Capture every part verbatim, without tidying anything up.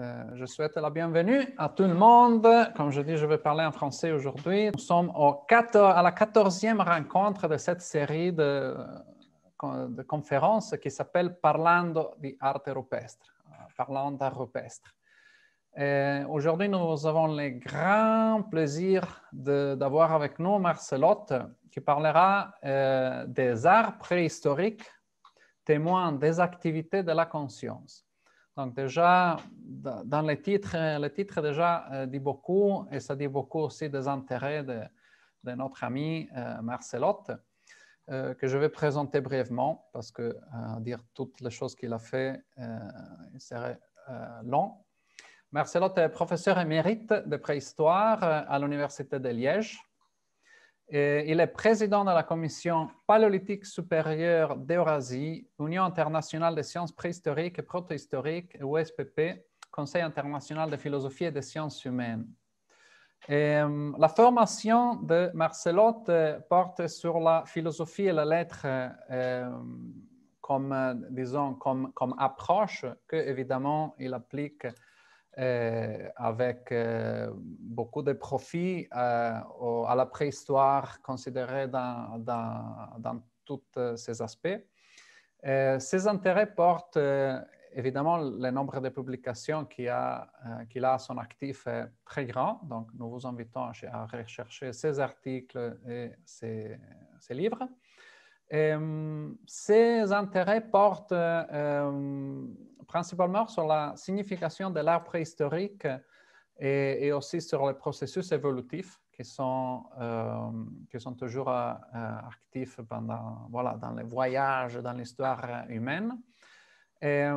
Euh, je souhaite la bienvenue à tout le monde. Comme je dis, je vais parler en français aujourd'hui. Nous sommes au quatorze, à la quatorzième rencontre de cette série de, de conférences qui s'appelle « Parlando di arte rupestre ». Parlant d'art rupestre. Aujourd'hui, nous avons le grand plaisir d'avoir avec nous Marcel Otte, qui parlera euh, des arts préhistoriques témoins des activités de la conscience. Donc déjà, dans le titre, le titre déjà euh, dit beaucoup, et ça dit beaucoup aussi des intérêts de, de notre ami euh, Marcel Otte, euh, que je vais présenter brièvement, parce que euh, dire toutes les choses qu'il a fait, euh, il serait euh, long. Marcel Otte est professeur émérite de préhistoire à l'Université de Liège. Et il est président de la Commission paléolithique supérieure d'Eurasie, Union internationale des sciences préhistoriques et protohistoriques, O S P P, Conseil international de philosophie et des sciences humaines. Et la formation de Marcel Otte porte sur la philosophie et la lettre euh, comme, disons, comme, comme approche que, évidemment, il applique Euh, avec euh, beaucoup de profit euh, au, à la préhistoire considérée dans, dans, dans tous ces aspects. Euh, ses intérêts portent euh, évidemment le nombre de publications qu'il a, euh, qu'il a à son actif est très grand, donc nous vous invitons à rechercher ses articles et ses, ses livres. Et, euh, ses intérêts portent euh, principalement sur la signification de l'art préhistorique et, et aussi sur les processus évolutifs qui sont, euh, qui sont toujours euh, actifs pendant, voilà, dans les voyages, dans l'histoire humaine. Et, euh,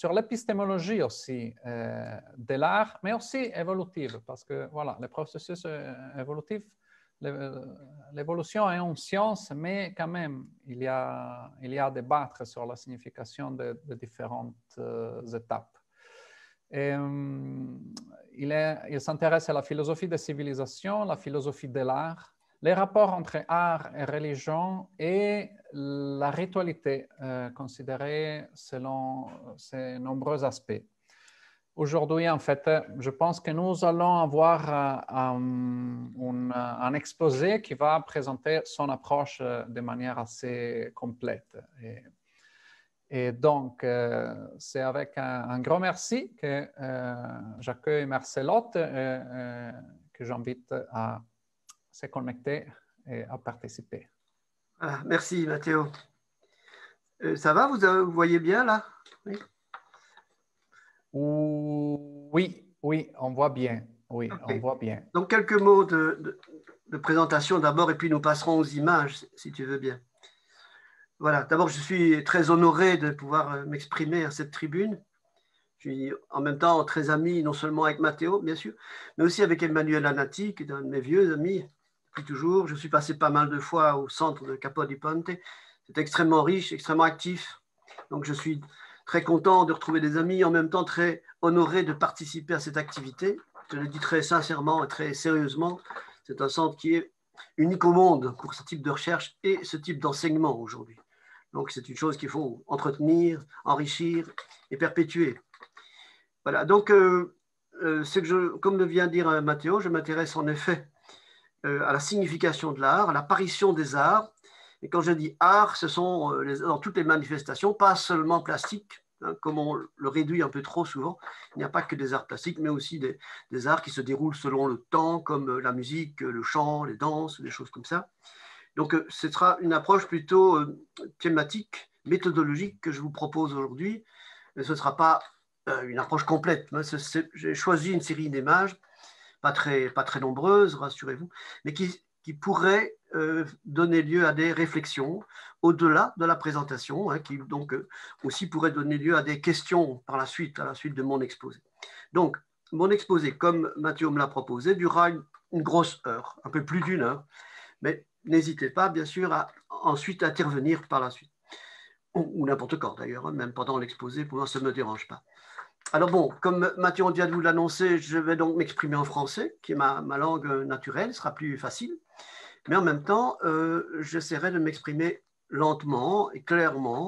sur l'épistémologie aussi euh, de l'art, mais aussi évolutive, parce que voilà, les processus évolutifs, l'évolution est une science, mais quand même, il y a, il y a à débattre sur la signification de, de différentes euh, étapes. Et, euh, il est, il s'intéresse à la philosophie des civilisations, la philosophie de l'art, les rapports entre art et religion et la ritualité, euh, considérée selon ses nombreux aspects. Aujourd'hui, en fait, je pense que nous allons avoir un, un, un exposé qui va présenter son approche de manière assez complète. Et, et donc, c'est avec un, un grand merci que euh, j'accueille Marcel Otte, euh, que j'invite à se connecter et à participer. Ah, merci, Mathéo. Euh, ça va, vous, vous voyez bien là? Oui. Oui, oui, on voit bien. Oui, okay. On voit bien. Donc, quelques mots de, de, de présentation d'abord, et puis nous passerons aux images, si tu veux bien. Voilà, d'abord, je suis très honoré de pouvoir m'exprimer à cette tribune. Je suis en même temps très ami, non seulement avec Mathéo, bien sûr, mais aussi avec Emmanuel Anati, qui est un de mes vieux amis depuis toujours. Je suis passé pas mal de fois au centre de Capodiponte. C'est extrêmement riche, extrêmement actif. Donc, je suis très content de retrouver des amis, en même temps très honoré de participer à cette activité. Je le dis très sincèrement et très sérieusement, c'est un centre qui est unique au monde pour ce type de recherche et ce type d'enseignement aujourd'hui. Donc c'est une chose qu'il faut entretenir, enrichir et perpétuer. Voilà, donc euh, euh, ce que je, comme le vient de dire Mathéo, je m'intéresse en effet euh, à la signification de l'art, à l'apparition des arts. Et quand je dis art, ce sont les, dans toutes les manifestations, pas seulement plastiques, hein, comme on le réduit un peu trop souvent. Il n'y a pas que des arts plastiques, mais aussi des, des arts qui se déroulent selon le temps, comme la musique, le chant, les danses, des choses comme ça. Donc, ce sera une approche plutôt euh, thématique, méthodologique que je vous propose aujourd'hui. Ce ne sera pas euh, une approche complète. Hein, j'ai choisi une série d'images, pas très, pas très nombreuses, rassurez-vous, mais qui, qui pourraient Euh, donner lieu à des réflexions au-delà de la présentation, hein, qui donc euh, aussi pourrait donner lieu à des questions par la suite, à la suite de mon exposé. Donc, mon exposé, comme Mathéo me l'a proposé, durera une, une grosse heure, un peu plus d'une heure, mais n'hésitez pas, bien sûr, à ensuite intervenir par la suite, ou, ou n'importe quand d'ailleurs, hein, même pendant l'exposé, pour moi, ça ne me dérange pas. Alors bon, comme Mathéo vient de vous l'annoncer, je vais donc m'exprimer en français, qui est ma, ma langue naturelle, sera plus facile. Mais en même temps, euh, j'essaierai de m'exprimer lentement et clairement,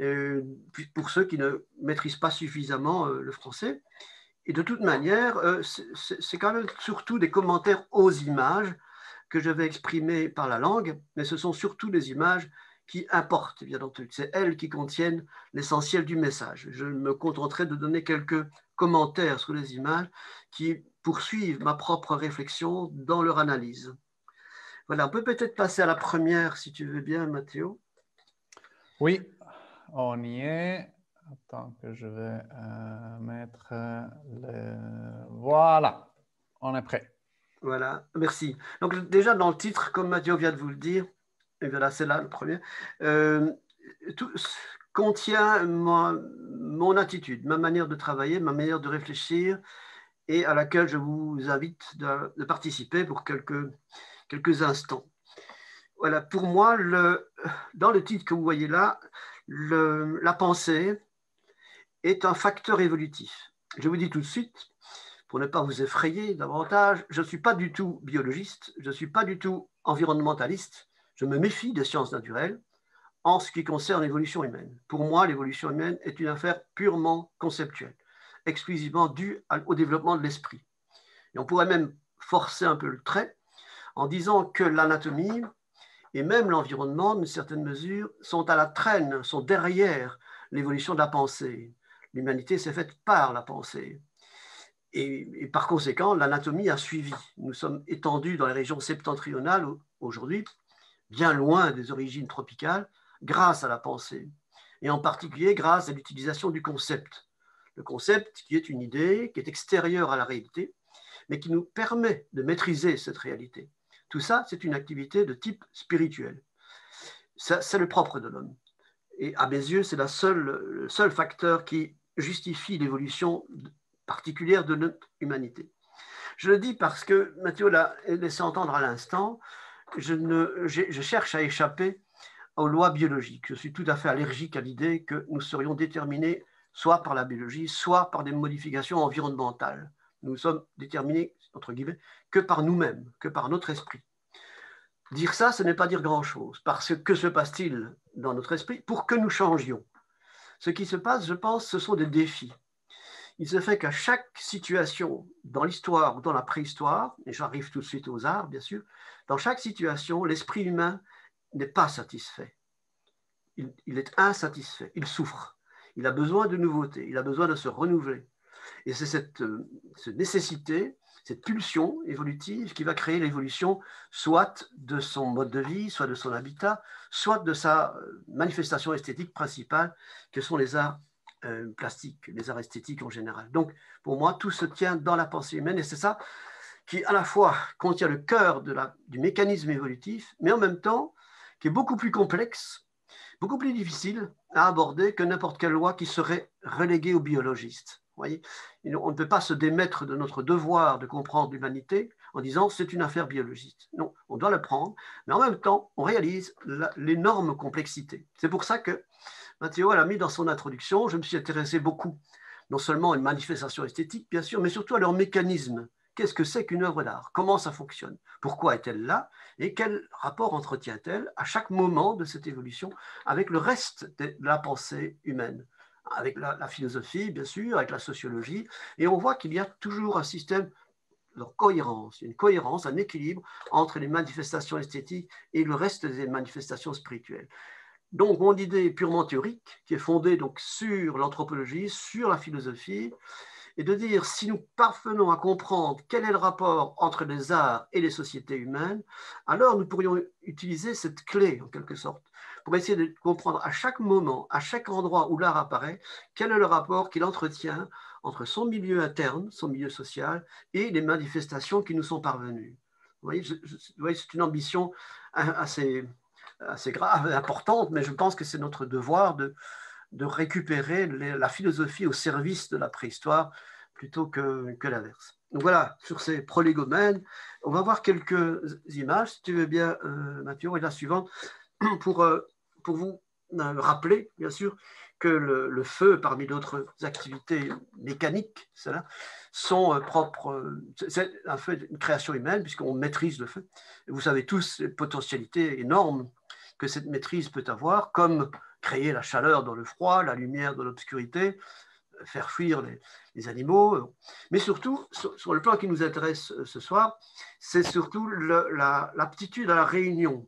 euh, pour ceux qui ne maîtrisent pas suffisamment euh, le français. Et de toute manière, euh, c'est quand même surtout des commentaires aux images que je vais exprimer par la langue, mais ce sont surtout des images qui importent, bien entendu. C'est elles qui contiennent l'essentiel du message. Je me contenterai de donner quelques commentaires sur les images qui poursuivent ma propre réflexion dans leur analyse. Voilà, on peut peut-être passer à la première, si tu veux bien, Mathéo. Oui, on y est. Attends que je vais euh, mettre le... Voilà, on est prêt. Voilà, merci. Donc déjà dans le titre, comme Mathieu vient de vous le dire, et voilà, c'est là le premier, euh, tout contient mon, mon attitude, ma manière de travailler, ma manière de réfléchir, et à laquelle je vous invite de, de participer pour quelques, quelques instants. Voilà, pour moi, le, dans le titre que vous voyez là, le, la pensée est un facteur évolutif. Je vous dis tout de suite, pour ne pas vous effrayer davantage, je ne suis pas du tout biologiste, je ne suis pas du tout environnementaliste, je me méfie des sciences naturelles en ce qui concerne l'évolution humaine. Pour moi, l'évolution humaine est une affaire purement conceptuelle, exclusivement due au développement de l'esprit. Et on pourrait même forcer un peu le trait en disant que l'anatomie et même l'environnement, d'une certaine mesure, sont à la traîne, sont derrière l'évolution de la pensée. L'humanité s'est faite par la pensée. Et, et par conséquent, l'anatomie a suivi. Nous sommes étendus dans les régions septentrionales aujourd'hui, bien loin des origines tropicales, grâce à la pensée, et en particulier grâce à l'utilisation du concept. Le concept qui est une idée, qui est extérieure à la réalité, mais qui nous permet de maîtriser cette réalité. Tout ça, c'est une activité de type spirituel. C'est le propre de l'homme. Et à mes yeux, c'est le seul facteur qui justifie l'évolution particulière de notre humanité. Je le dis parce que Mathieu l'a laissé entendre à l'instant, je, je, je cherche à échapper aux lois biologiques. Je suis tout à fait allergique à l'idée que nous serions déterminés soit par la biologie, soit par des modifications environnementales. Nous sommes déterminés, entre guillemets, que par nous-mêmes, que par notre esprit. Dire ça, ce n'est pas dire grand-chose, parce que se passe-t-il dans notre esprit pour que nous changions? Ce qui se passe, je pense, ce sont des défis. Il se fait qu'à chaque situation, dans l'histoire ou dans la préhistoire, et j'arrive tout de suite aux arts, bien sûr, dans chaque situation, l'esprit humain n'est pas satisfait. Il, il est insatisfait, il souffre, il a besoin de nouveautés, il a besoin de se renouveler. Et c'est cette, cette nécessité, cette pulsion évolutive qui va créer l'évolution soit de son mode de vie, soit de son habitat, soit de sa manifestation esthétique principale, que sont les arts euh, plastiques, les arts esthétiques en général. Donc, pour moi, tout se tient dans la pensée humaine, et c'est ça qui, à la fois, contient le cœur de la, du mécanisme évolutif, mais en même temps, qui est beaucoup plus complexe, beaucoup plus difficile à aborder que n'importe quelle loi qui serait reléguée aux biologistes. Voyez, on ne peut pas se démettre de notre devoir de comprendre l'humanité en disant c'est une affaire biologiste. Non, on doit le prendre, mais en même temps, on réalise l'énorme complexité. C'est pour ça que Mathéo l'a mis dans son introduction, je me suis intéressé beaucoup, non seulement à une manifestation esthétique, bien sûr, mais surtout à leur mécanisme. Qu'est-ce que c'est qu'une œuvre d'art? Comment ça fonctionne? Pourquoi est-elle là? Et quel rapport entretient-elle à chaque moment de cette évolution avec le reste de la pensée humaine? Avec la, la philosophie, bien sûr, avec la sociologie, et on voit qu'il y a toujours un système de cohérence, une cohérence, un équilibre entre les manifestations esthétiques et le reste des manifestations spirituelles. Donc, mon idée est purement théorique, qui est fondée donc sur l'anthropologie, sur la philosophie, et de dire, si nous parvenons à comprendre quel est le rapport entre les arts et les sociétés humaines, alors nous pourrions utiliser cette clé, en quelque sorte, pour essayer de comprendre à chaque moment, à chaque endroit où l'art apparaît, quel est le rapport qu'il entretient entre son milieu interne, son milieu social, et les manifestations qui nous sont parvenues. Vous voyez, voyez c'est une ambition assez, assez grave, importante, mais je pense que c'est notre devoir de, de récupérer les, la philosophie au service de la préhistoire plutôt que, que l'inverse. Donc voilà, sur ces prolégomènes, on va voir quelques images, si tu veux bien, euh, Mathieu, et la suivante, pour, pour vous rappeler, bien sûr, que le, le feu, parmi d'autres activités mécaniques, cela, sont propres, c'est un feu, une création humaine, puisqu'on maîtrise le feu. Vous savez tous les potentialités énormes que cette maîtrise peut avoir, comme créer la chaleur dans le froid, la lumière dans l'obscurité, faire fuir les, les animaux. Mais surtout, sur, sur le plan qui nous intéresse ce soir, c'est surtout le, la, l'aptitude à la réunion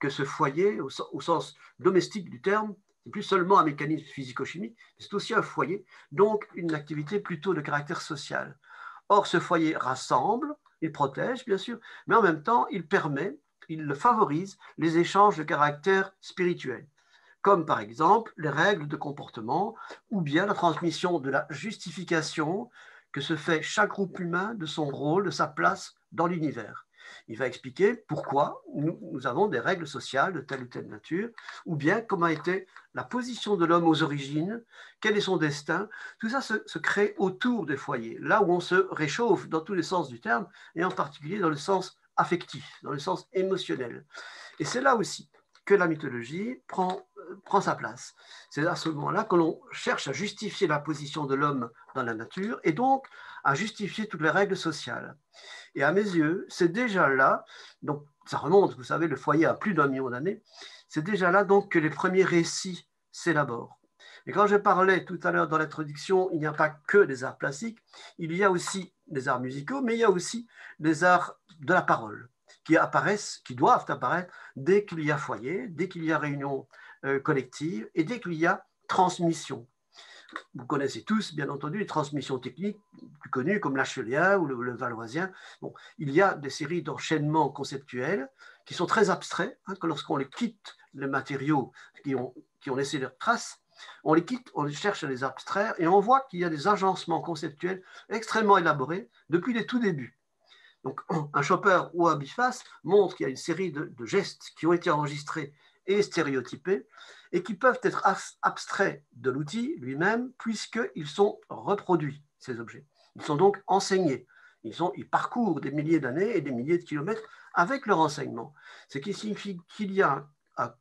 que ce foyer, au, au sens domestique du terme, c'est plus seulement un mécanisme physico-chimique, c'est aussi un foyer, donc une activité plutôt de caractère social. Or, ce foyer rassemble, il protège, bien sûr, mais en même temps, il permet, il favorise les échanges de caractère spirituel, comme par exemple les règles de comportement ou bien la transmission de la justification que se fait chaque groupe humain de son rôle, de sa place dans l'univers. Il va expliquer pourquoi nous, nous avons des règles sociales de telle ou telle nature, ou bien comment a été la position de l'homme aux origines, quel est son destin. Tout ça se, se crée autour des foyers, là où on se réchauffe dans tous les sens du terme, et en particulier dans le sens affectif, dans le sens émotionnel. Et c'est là aussi que la mythologie prend, euh, prend sa place. C'est à ce moment-là que l'on cherche à justifier la position de l'homme dans la nature, et donc à justifier toutes les règles sociales. Et à mes yeux, c'est déjà là, donc ça remonte, vous savez, le foyer a plus d'un million d'années, c'est déjà là donc que les premiers récits s'élaborent. Et quand je parlais tout à l'heure dans l'introduction, il n'y a pas que des arts plastiques, il y a aussi des arts musicaux, mais il y a aussi des arts de la parole qui apparaissent, qui doivent apparaître dès qu'il y a foyer, dès qu'il y a réunion euh, collective et dès qu'il y a transmission. Vous connaissez tous, bien entendu, les transmissions techniques plus connues comme l'Achelien ou le, le Valoisien. Bon, il y a des séries d'enchaînements conceptuels qui sont très abstraits, hein, que lorsqu'on les quitte, les matériaux qui ont, qui ont laissé leurs traces, on les quitte, on les cherche à les abstraire et on voit qu'il y a des agencements conceptuels extrêmement élaborés depuis les tout débuts. Donc, un chopper ou un biface montre qu'il y a une série de, de gestes qui ont été enregistrés et stéréotypés et qui peuvent être abstraits de l'outil lui-même puisqu'ils sont reproduits, ces objets. Ils sont donc enseignés. Ils, sont, ils parcourent des milliers d'années et des milliers de kilomètres avec leur enseignement. Ce qui signifie qu'il y a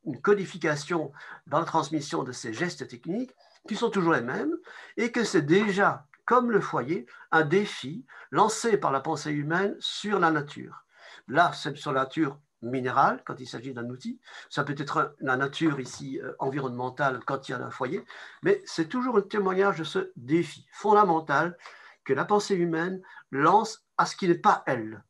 une codification dans la transmission de ces gestes techniques qui sont toujours les mêmes et que c'est déjà, comme le foyer, un défi lancé par la pensée humaine sur la nature. Là, c'est sur la nature minérale, quand il s'agit d'un outil, ça peut être la nature ici euh, environnementale quand il y a un foyer, mais c'est toujours le témoignage de ce défi fondamental que la pensée humaine lance à ce qui n'est pas elle,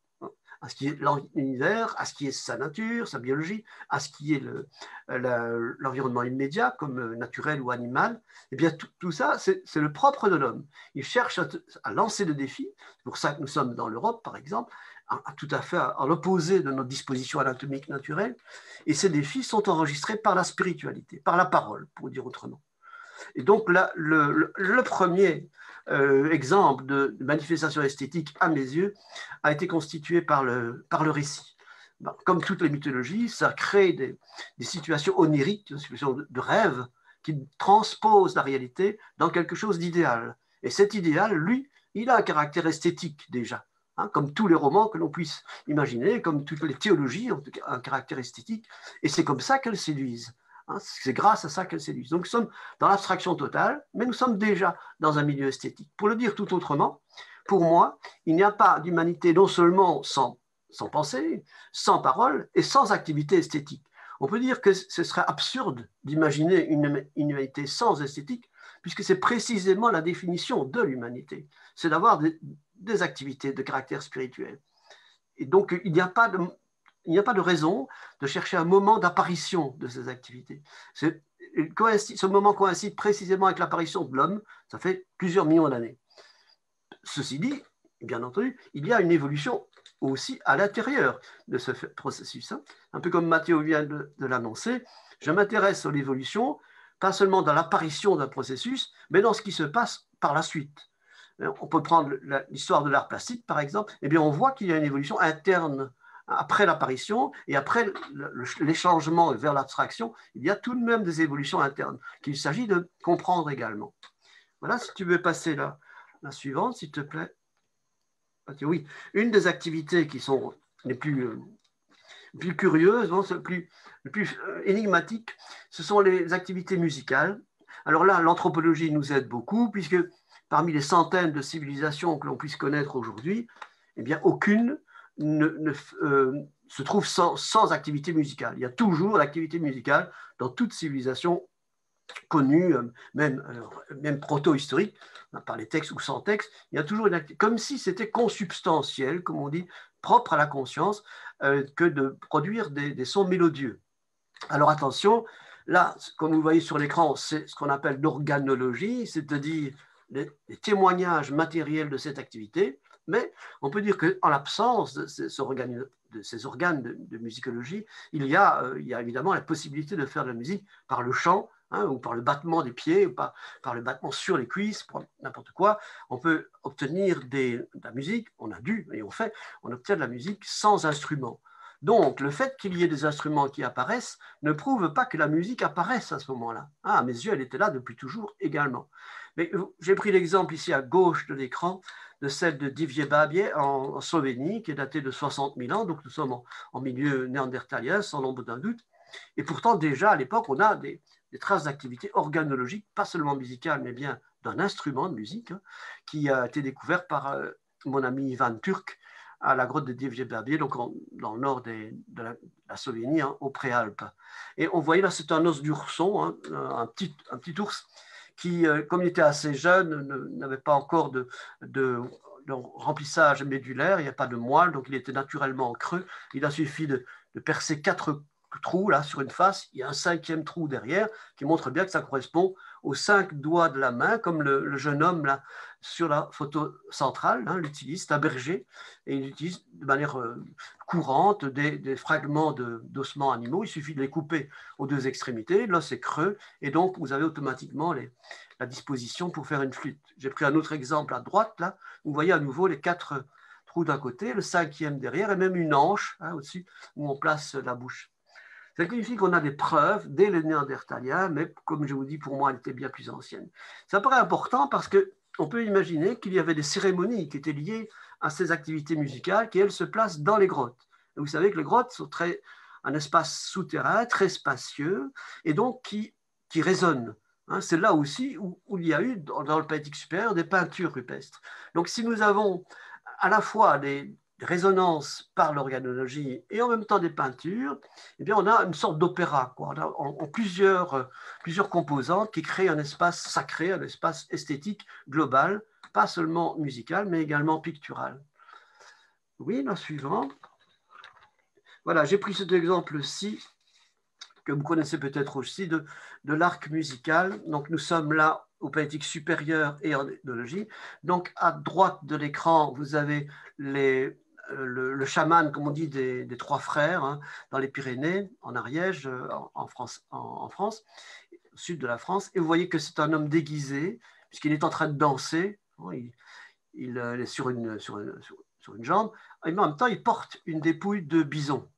à ce qui est l'univers, à ce qui est sa nature, sa biologie, à ce qui est le, le, l'environnement immédiat, comme naturel ou animal. Eh bien, tout, tout ça, c'est, c'est le propre de l'homme. Il cherche à, à lancer des défis. C'est pour ça que nous sommes dans l'Europe, par exemple, à, à tout à fait à, à l'opposé de notre disposition anatomique naturelle. Et ces défis sont enregistrés par la spiritualité, par la parole, pour dire autrement. Et donc, là, le, le, le premier euh, exemple de manifestation esthétique, à mes yeux, a été constitué par le, par le récit. Comme toutes les mythologies, ça crée des, des situations oniriques, des situations de, de rêve, qui transposent la réalité dans quelque chose d'idéal. Et cet idéal, lui, il a un caractère esthétique déjà, hein, comme tous les romans que l'on puisse imaginer, comme toutes les théologies ont un caractère esthétique, et c'est comme ça qu'elles séduisent. C'est grâce à ça qu'elle séduit. Donc nous sommes dans l'abstraction totale, mais nous sommes déjà dans un milieu esthétique. Pour le dire tout autrement, pour moi, il n'y a pas d'humanité non seulement sans, sans pensée, sans parole et sans activité esthétique. On peut dire que ce serait absurde d'imaginer une, une humanité sans esthétique, puisque c'est précisément la définition de l'humanité. C'est d'avoir des, des activités de caractère spirituel. Et donc il n'y a pas de... Il n'y a pas de raison de chercher un moment d'apparition de ces activités. C'est, ce moment coïncide précisément avec l'apparition de l'homme, ça fait plusieurs millions d'années. Ceci dit, bien entendu, il y a une évolution aussi à l'intérieur de ce processus. Un peu comme Mathieu vient de, de l'annoncer, je m'intéresse à l'évolution, pas seulement dans l'apparition d'un processus, mais dans ce qui se passe par la suite. On peut prendre l'histoire de l'art plastique, par exemple, et bien on voit qu'il y a une évolution interne. Après l'apparition et après le, le, les changements vers l'abstraction, il y a tout de même des évolutions internes qu'il s'agit de comprendre également. Voilà, si tu veux passer la, la suivante, s'il te plaît. Oui, une des activités qui sont les plus, euh, les plus curieuses, hein, les plus, les plus euh, énigmatiques, ce sont les activités musicales. Alors là, l'anthropologie nous aide beaucoup, puisque parmi les centaines de civilisations que l'on puisse connaître aujourd'hui, eh bien, aucune Ne, ne, euh, se trouve sans, sans activité musicale. Il y a toujours l'activité musicale dans toute civilisation connus, même, même proto-historiques, par les textes ou sans texte, il y a toujours une activité, comme si c'était consubstantiel, comme on dit, propre à la conscience, euh, que de produire des, des sons mélodieux. Alors attention, là, comme vous voyez sur l'écran, c'est ce qu'on appelle l'organologie, c'est-à-dire les, les témoignages matériels de cette activité, mais on peut dire qu'en l'absence de ces organes de, ces organes de, de musicologie, il y, a, euh, il y a évidemment la possibilité de faire de la musique par le chant, hein, ou par le battement des pieds, ou par, par le battement sur les cuisses, n'importe quoi. On peut obtenir des, de la musique, on a dû, et on fait, on obtient de la musique sans instrument. Donc, le fait qu'il y ait des instruments qui apparaissent ne prouve pas que la musique apparaisse à ce moment-là. Ah, à mes yeux, elle était là depuis toujours également. Mais j'ai pris l'exemple ici à gauche de l'écran, de celle de Divje Babie en, en Slovénie, qui est datée de soixante mille ans, donc nous sommes en, en milieu néandertalien, sans l'ombre d'un doute. Et pourtant, déjà à l'époque, on a des, des traces d'activité organologique, pas seulement musicale, mais bien d'un instrument de musique, hein, qui a été découvert par euh, mon ami Ivan Turk à la grotte de Divje Babie, donc en, dans le nord des, de la, la Slovénie, hein, aux Préalpes. Et on voyait là, c'est un os d'ourson, hein, un, petit, un petit ours, qui, euh, comme il était assez jeune, n'avait pas encore de, de, de remplissage médulaire, il n'y a pas de moelle, donc il était naturellement en creux. Il a suffi de, de percer quatre trous là, sur une face, il y a un cinquième trou derrière qui montre bien que ça correspond aux cinq doigts de la main, comme le, le jeune homme là, sur la photo centrale, hein, l'utilise, c'est un berger, et il utilise de manière euh, courante des, des fragments d'ossements de, animaux, il suffit de les couper aux deux extrémités, l'os est creux, et donc vous avez automatiquement les, la disposition pour faire une flûte. J'ai pris un autre exemple à droite, là, vous voyez à nouveau les quatre trous d'un côté, le cinquième derrière, et même une hanche hein, au-dessus, où on place la bouche. Ça signifie qu'on a des preuves dès le néandertalien, mais comme je vous dis, pour moi, elle était bien plus ancienne. Ça paraît important parce qu'on peut imaginer qu'il y avait des cérémonies qui étaient liées à ces activités musicales qui, elles, se placent dans les grottes. Et vous savez que les grottes sont très, un espace souterrain, très spacieux, et donc qui, qui résonne. Hein, c'est là aussi où, où il y a eu, dans, dans le Paléolithique supérieur, des peintures rupestres. Donc, si nous avons à la fois des résonance par l'organologie et en même temps des peintures, eh bien on a une sorte d'opéra, on a en, en plusieurs, euh, plusieurs composantes qui créent un espace sacré, un espace esthétique global, pas seulement musical, mais également pictural. Oui, la suivante. Voilà, j'ai pris cet exemple-ci, que vous connaissez peut-être aussi, de, de l'arc musical. Donc nous sommes là au Paléolithique supérieur et en ethnologie. Donc à droite de l'écran, vous avez les... Le, le chaman, comme on dit, des, des trois frères, hein, dans les Pyrénées, en Ariège, en, en, France, en, en France, au sud de la France. Et vous voyez que c'est un homme déguisé, puisqu'il est en train de danser. Il, il est sur une, sur, une, sur, sur une jambe. Et en même temps, il porte une dépouille de bison.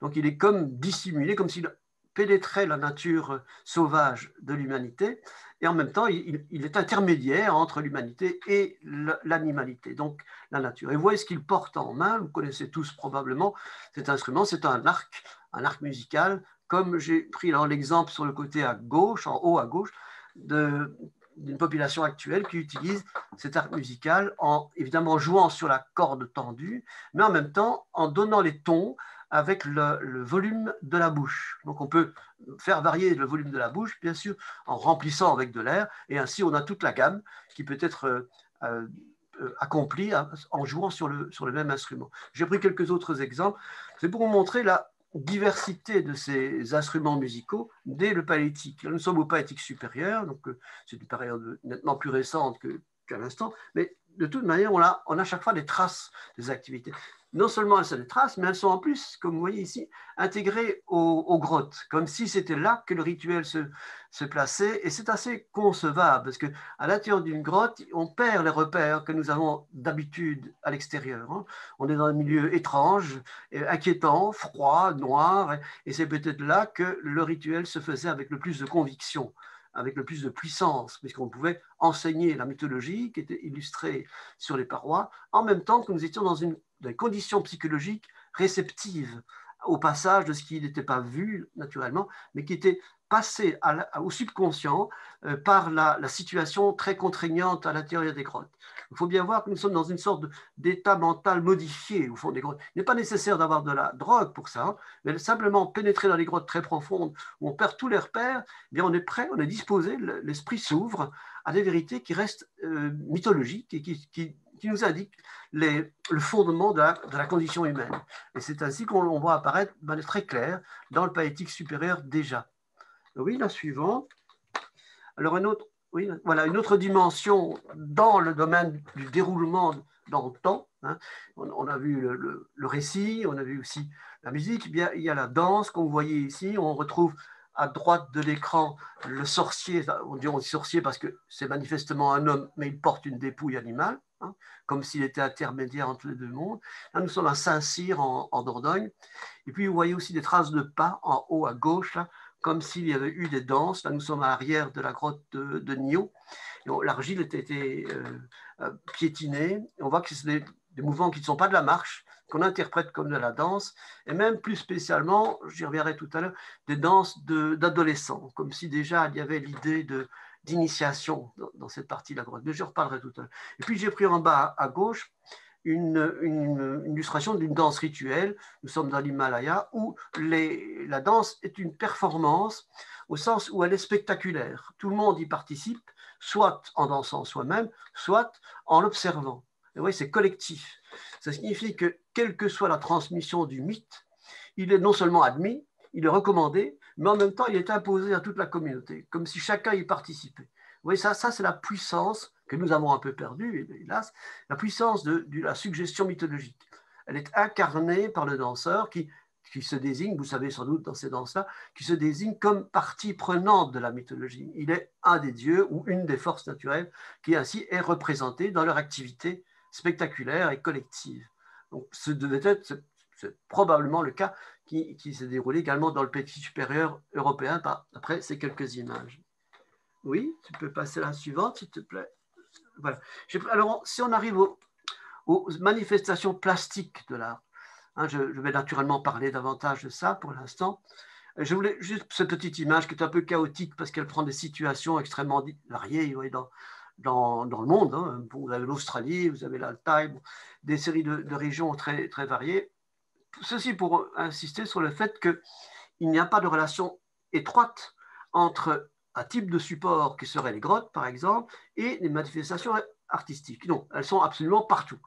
Donc, il est comme dissimulé, comme s'il pénétrait la nature sauvage de l'humanité. Et en même temps, il, il est intermédiaire entre l'humanité et l'animalité, donc la nature. Et vous voyez ce qu'il porte en main, vous connaissez tous probablement cet instrument, c'est un arc, un arc musical, comme j'ai pris l'exemple sur le côté à gauche, en haut à gauche, d'une population actuelle qui utilise cet arc musical, en évidemment jouant sur la corde tendue, mais en même temps en donnant les tons, avec le, le volume de la bouche. Donc on peut faire varier le volume de la bouche, bien sûr, en remplissant avec de l'air, et ainsi on a toute la gamme qui peut être euh, euh, accomplie en jouant sur le, sur le même instrument. J'ai pris quelques autres exemples, c'est pour vous montrer la diversité de ces instruments musicaux dès le Paléolithique. Nous sommes au Paléolithique supérieur, donc euh, c'est une période nettement plus récente qu'à l'instant, mais de toute manière, on a, on a à chaque fois des traces des activités. Non seulement elles sont des traces, mais elles sont en plus, comme vous voyez ici, intégrées aux, aux grottes, comme si c'était là que le rituel se, se plaçait. Et c'est assez concevable, parce qu'à l'intérieur d'une grotte, on perd les repères que nous avons d'habitude à l'extérieur. Hein. On est dans un milieu étrange, inquiétant, froid, noir, et c'est peut-être là que le rituel se faisait avec le plus de conviction, avec le plus de puissance, puisqu'on pouvait enseigner la mythologie qui était illustrée sur les parois, en même temps que nous étions dans une, dans une condition psychologique réceptive au passage de ce qui n'était pas vu naturellement, mais qui était passer à la, au subconscient euh, par la, la situation très contraignante à l'intérieur des grottes. Il faut bien voir que nous sommes dans une sorte d'état mental modifié au fond des grottes. Il n'est pas nécessaire d'avoir de la drogue pour ça, mais simplement pénétrer dans les grottes très profondes où on perd tous les repères, eh bien on est prêt, on est disposé, l'esprit s'ouvre à des vérités qui restent euh, mythologiques et qui, qui, qui nous indiquent les, le fondement de la, de la condition humaine. Et c'est ainsi qu'on voit apparaître de manière très claire dans le paléolithique supérieur déjà. Oui, la suivante. Alors, une autre, oui, voilà, une autre dimension dans le domaine du déroulement dans le temps. Hein. On, on a vu le, le, le récit, on a vu aussi la musique. Eh bien, il y a la danse qu'on voyait ici. On retrouve à droite de l'écran le sorcier. On dit on dit sorcier parce que c'est manifestement un homme, mais il porte une dépouille animale, hein, comme s'il était intermédiaire entre les deux mondes. Là, nous sommes à Saint-Cirque en, en Dordogne. Et puis, vous voyez aussi des traces de pas en haut à gauche, là, comme s'il y avait eu des danses. Là, nous sommes à l'arrière de la grotte de, de Niaux. L'argile était, était euh, piétinée. Et on voit que c'est des, des mouvements qui ne sont pas de la marche, qu'on interprète comme de la danse, et même plus spécialement, j'y reviendrai tout à l'heure, des danses d'adolescents, de, comme si déjà il y avait l'idée d'initiation dans, dans cette partie de la grotte. Mais je reparlerai tout à l'heure. Et puis j'ai pris en bas à, à gauche Une, une, une illustration d'une danse rituelle. Nous sommes dans l'Himalaya où les, la danse est une performance au sens où elle est spectaculaire. Tout le monde y participe, soit en dansant soi-même, soit en l'observant. Vous voyez, c'est collectif. Ça signifie que, quelle que soit la transmission du mythe, il est non seulement admis, il est recommandé, mais en même temps, il est imposé à toute la communauté, comme si chacun y participait. Vous voyez, ça, ça c'est la puissance que nous avons un peu perdue, hélas, la puissance de, de la suggestion mythologique. Elle est incarnée par le danseur qui, qui se désigne, vous savez sans doute dans ces danses-là, qui se désigne comme partie prenante de la mythologie. Il est un des dieux ou une des forces naturelles qui ainsi est représentée dans leur activité spectaculaire et collective. Donc, ce devait être, c'est probablement le cas qui, qui s'est déroulé également dans le petit supérieur européen par, après ces quelques images. Oui, tu peux passer à la suivante, s'il te plaît. Voilà. Alors, si on arrive aux, aux manifestations plastiques de l'art, hein, je, je vais naturellement parler davantage de ça pour l'instant. Je voulais juste cette petite image qui est un peu chaotique parce qu'elle prend des situations extrêmement variées, oui, dans, dans, dans le monde. Hein. Vous avez l'Australie, vous avez l'Altaï, bon, des séries de, de régions très, très variées. Ceci pour insister sur le fait qu'il n'y a pas de relation étroite entre un type de support qui serait les grottes, par exemple, et les manifestations artistiques. Non, elles sont absolument partout.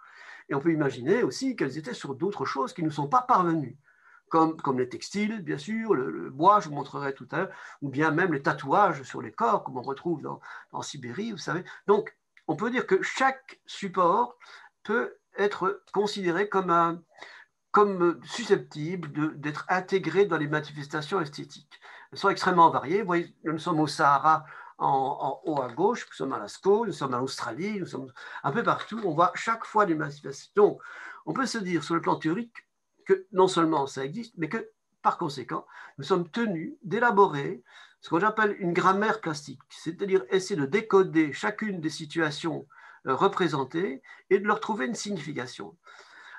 Et on peut imaginer aussi qu'elles étaient sur d'autres choses qui ne sont pas parvenues, comme, comme les textiles, bien sûr, le, le bois, je vous montrerai tout à l'heure, ou bien même les tatouages sur les corps, comme on retrouve dans, en Sibérie, vous savez. Donc, on peut dire que chaque support peut être considéré comme, un, comme susceptible d'être intégré dans les manifestations esthétiques. Elles sont extrêmement variées. Vous voyez, nous sommes au Sahara en, en haut à gauche, nous sommes à Lascaux, nous sommes en Australie, nous sommes un peu partout. On voit chaque fois des manifestations. Donc, on peut se dire sur le plan théorique que non seulement ça existe, mais que par conséquent, nous sommes tenus d'élaborer ce que j'appelle une grammaire plastique, c'est-à-dire essayer de décoder chacune des situations représentées et de leur trouver une signification.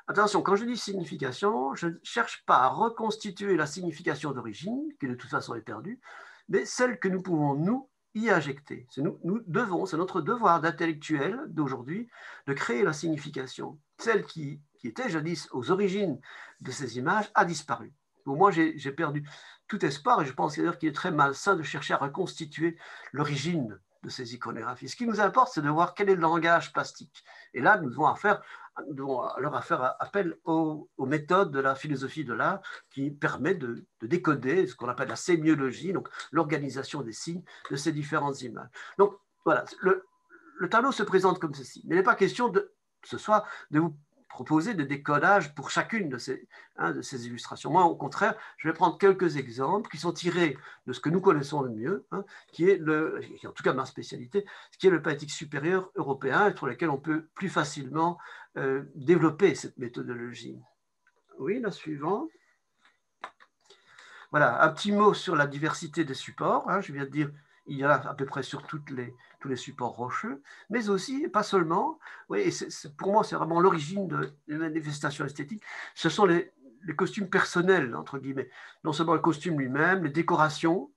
Attention, quand je dis signification, je ne cherche pas à reconstituer la signification d'origine, qui de toute façon est perdue, mais celle que nous pouvons, nous, y injecter. C'est nous, nous devons, c'est notre devoir d'intellectuel d'aujourd'hui de créer la signification. Celle qui, qui était jadis aux origines de ces images a disparu. Pour moi, j'ai perdu tout espoir et je pense d'ailleurs qu'il est très malsain de chercher à reconstituer l'origine de ces iconographies. Ce qui nous importe, c'est de voir quel est le langage plastique. Et là, nous devons en faire... Dont alors à faire appel aux, aux méthodes de la philosophie de l'art qui permet de, de décoder ce qu'on appelle la sémiologie, donc l'organisation des signes de ces différentes images. Donc voilà, le, le tableau se présente comme ceci, mais il n'est pas question de, ce soir de vous proposer des décodages pour chacune de ces, hein, de ces illustrations. Moi, au contraire, je vais prendre quelques exemples qui sont tirés de ce que nous connaissons le mieux, hein, qui est, le, en tout cas ma spécialité, ce qui est le paléolithique supérieur européen, sur lequel on peut plus facilement euh, développer cette méthodologie. Oui, la suivante. Voilà, un petit mot sur la diversité des supports. Hein, je viens de dire il y en a à peu près sur toutes les, tous les supports rocheux, mais aussi, pas seulement, oui, et c'est, c'est, pour moi c'est vraiment l'origine de, de manifestations esthétiques, ce sont les, les costumes personnels, entre guillemets, non seulement le costume lui-même, les décorations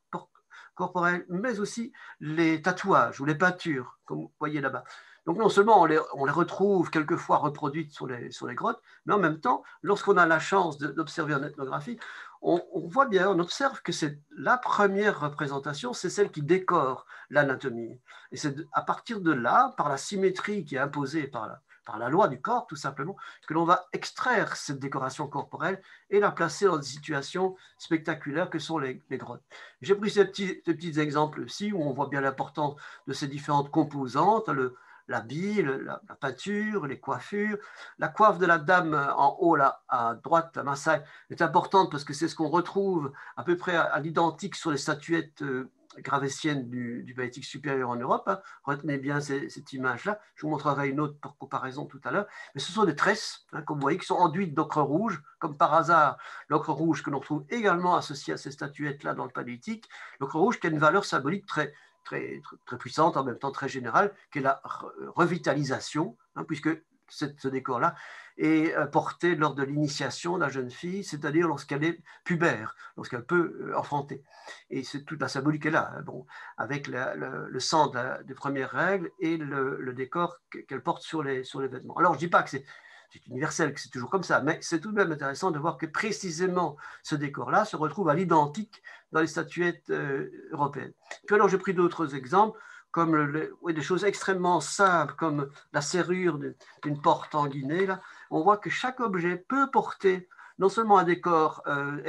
corporelles, mais aussi les tatouages ou les peintures, comme vous voyez là-bas. Donc non seulement on les, on les retrouve quelquefois reproduites sur les, sur les grottes, mais en même temps, lorsqu'on a la chance d'observer en ethnographie, on, on voit bien, on observe que c'est la première représentation, c'est celle qui décore l'anatomie. Et c'est à partir de là, par la symétrie qui est imposée par la, par la loi du corps, tout simplement, que l'on va extraire cette décoration corporelle et la placer dans des situations spectaculaires que sont les, les grottes. J'ai pris ces petits, ces petits exemples-ci où on voit bien l'importance de ces différentes composantes, le la bille, la, la peinture, les coiffures. La coiffe de la dame en haut, là, à droite, à Marseille, est importante parce que c'est ce qu'on retrouve à peu près à, à l'identique sur les statuettes euh, gravessiennes du, du Paléolithique supérieur en Europe. Hein. Retenez bien ces, cette image-là. Je vous montrerai une autre pour comparaison tout à l'heure. Mais ce sont des tresses, hein, comme vous voyez, qui sont enduites d'ocre rouge, comme par hasard l'ocre rouge que l'on trouve également associé à ces statuettes-là dans le Paléolithique. L'ocre rouge qui a une valeur symbolique très Très, très, très puissante, en même temps très générale, qui est la revitalisation, hein, puisque cette, ce décor-là est porté lors de l'initiation de la jeune fille, c'est-à-dire lorsqu'elle est pubère, lorsqu'elle peut enfanter. Et c'est toute la symbolique est là, hein, bon, avec la, le, le sang de la, des premières règles et le, le décor qu'elle porte sur les, sur les vêtements. Alors, je ne dis pas que c'est c'est universel, que c'est toujours comme ça, mais c'est tout de même intéressant de voir que précisément ce décor-là se retrouve à l'identique dans les statuettes euh, européennes. Puis alors j'ai pris d'autres exemples, comme le, le, oui, des choses extrêmement simples, comme la serrure d'une porte en Guinée. Là, on voit que chaque objet peut porter non seulement un décor euh,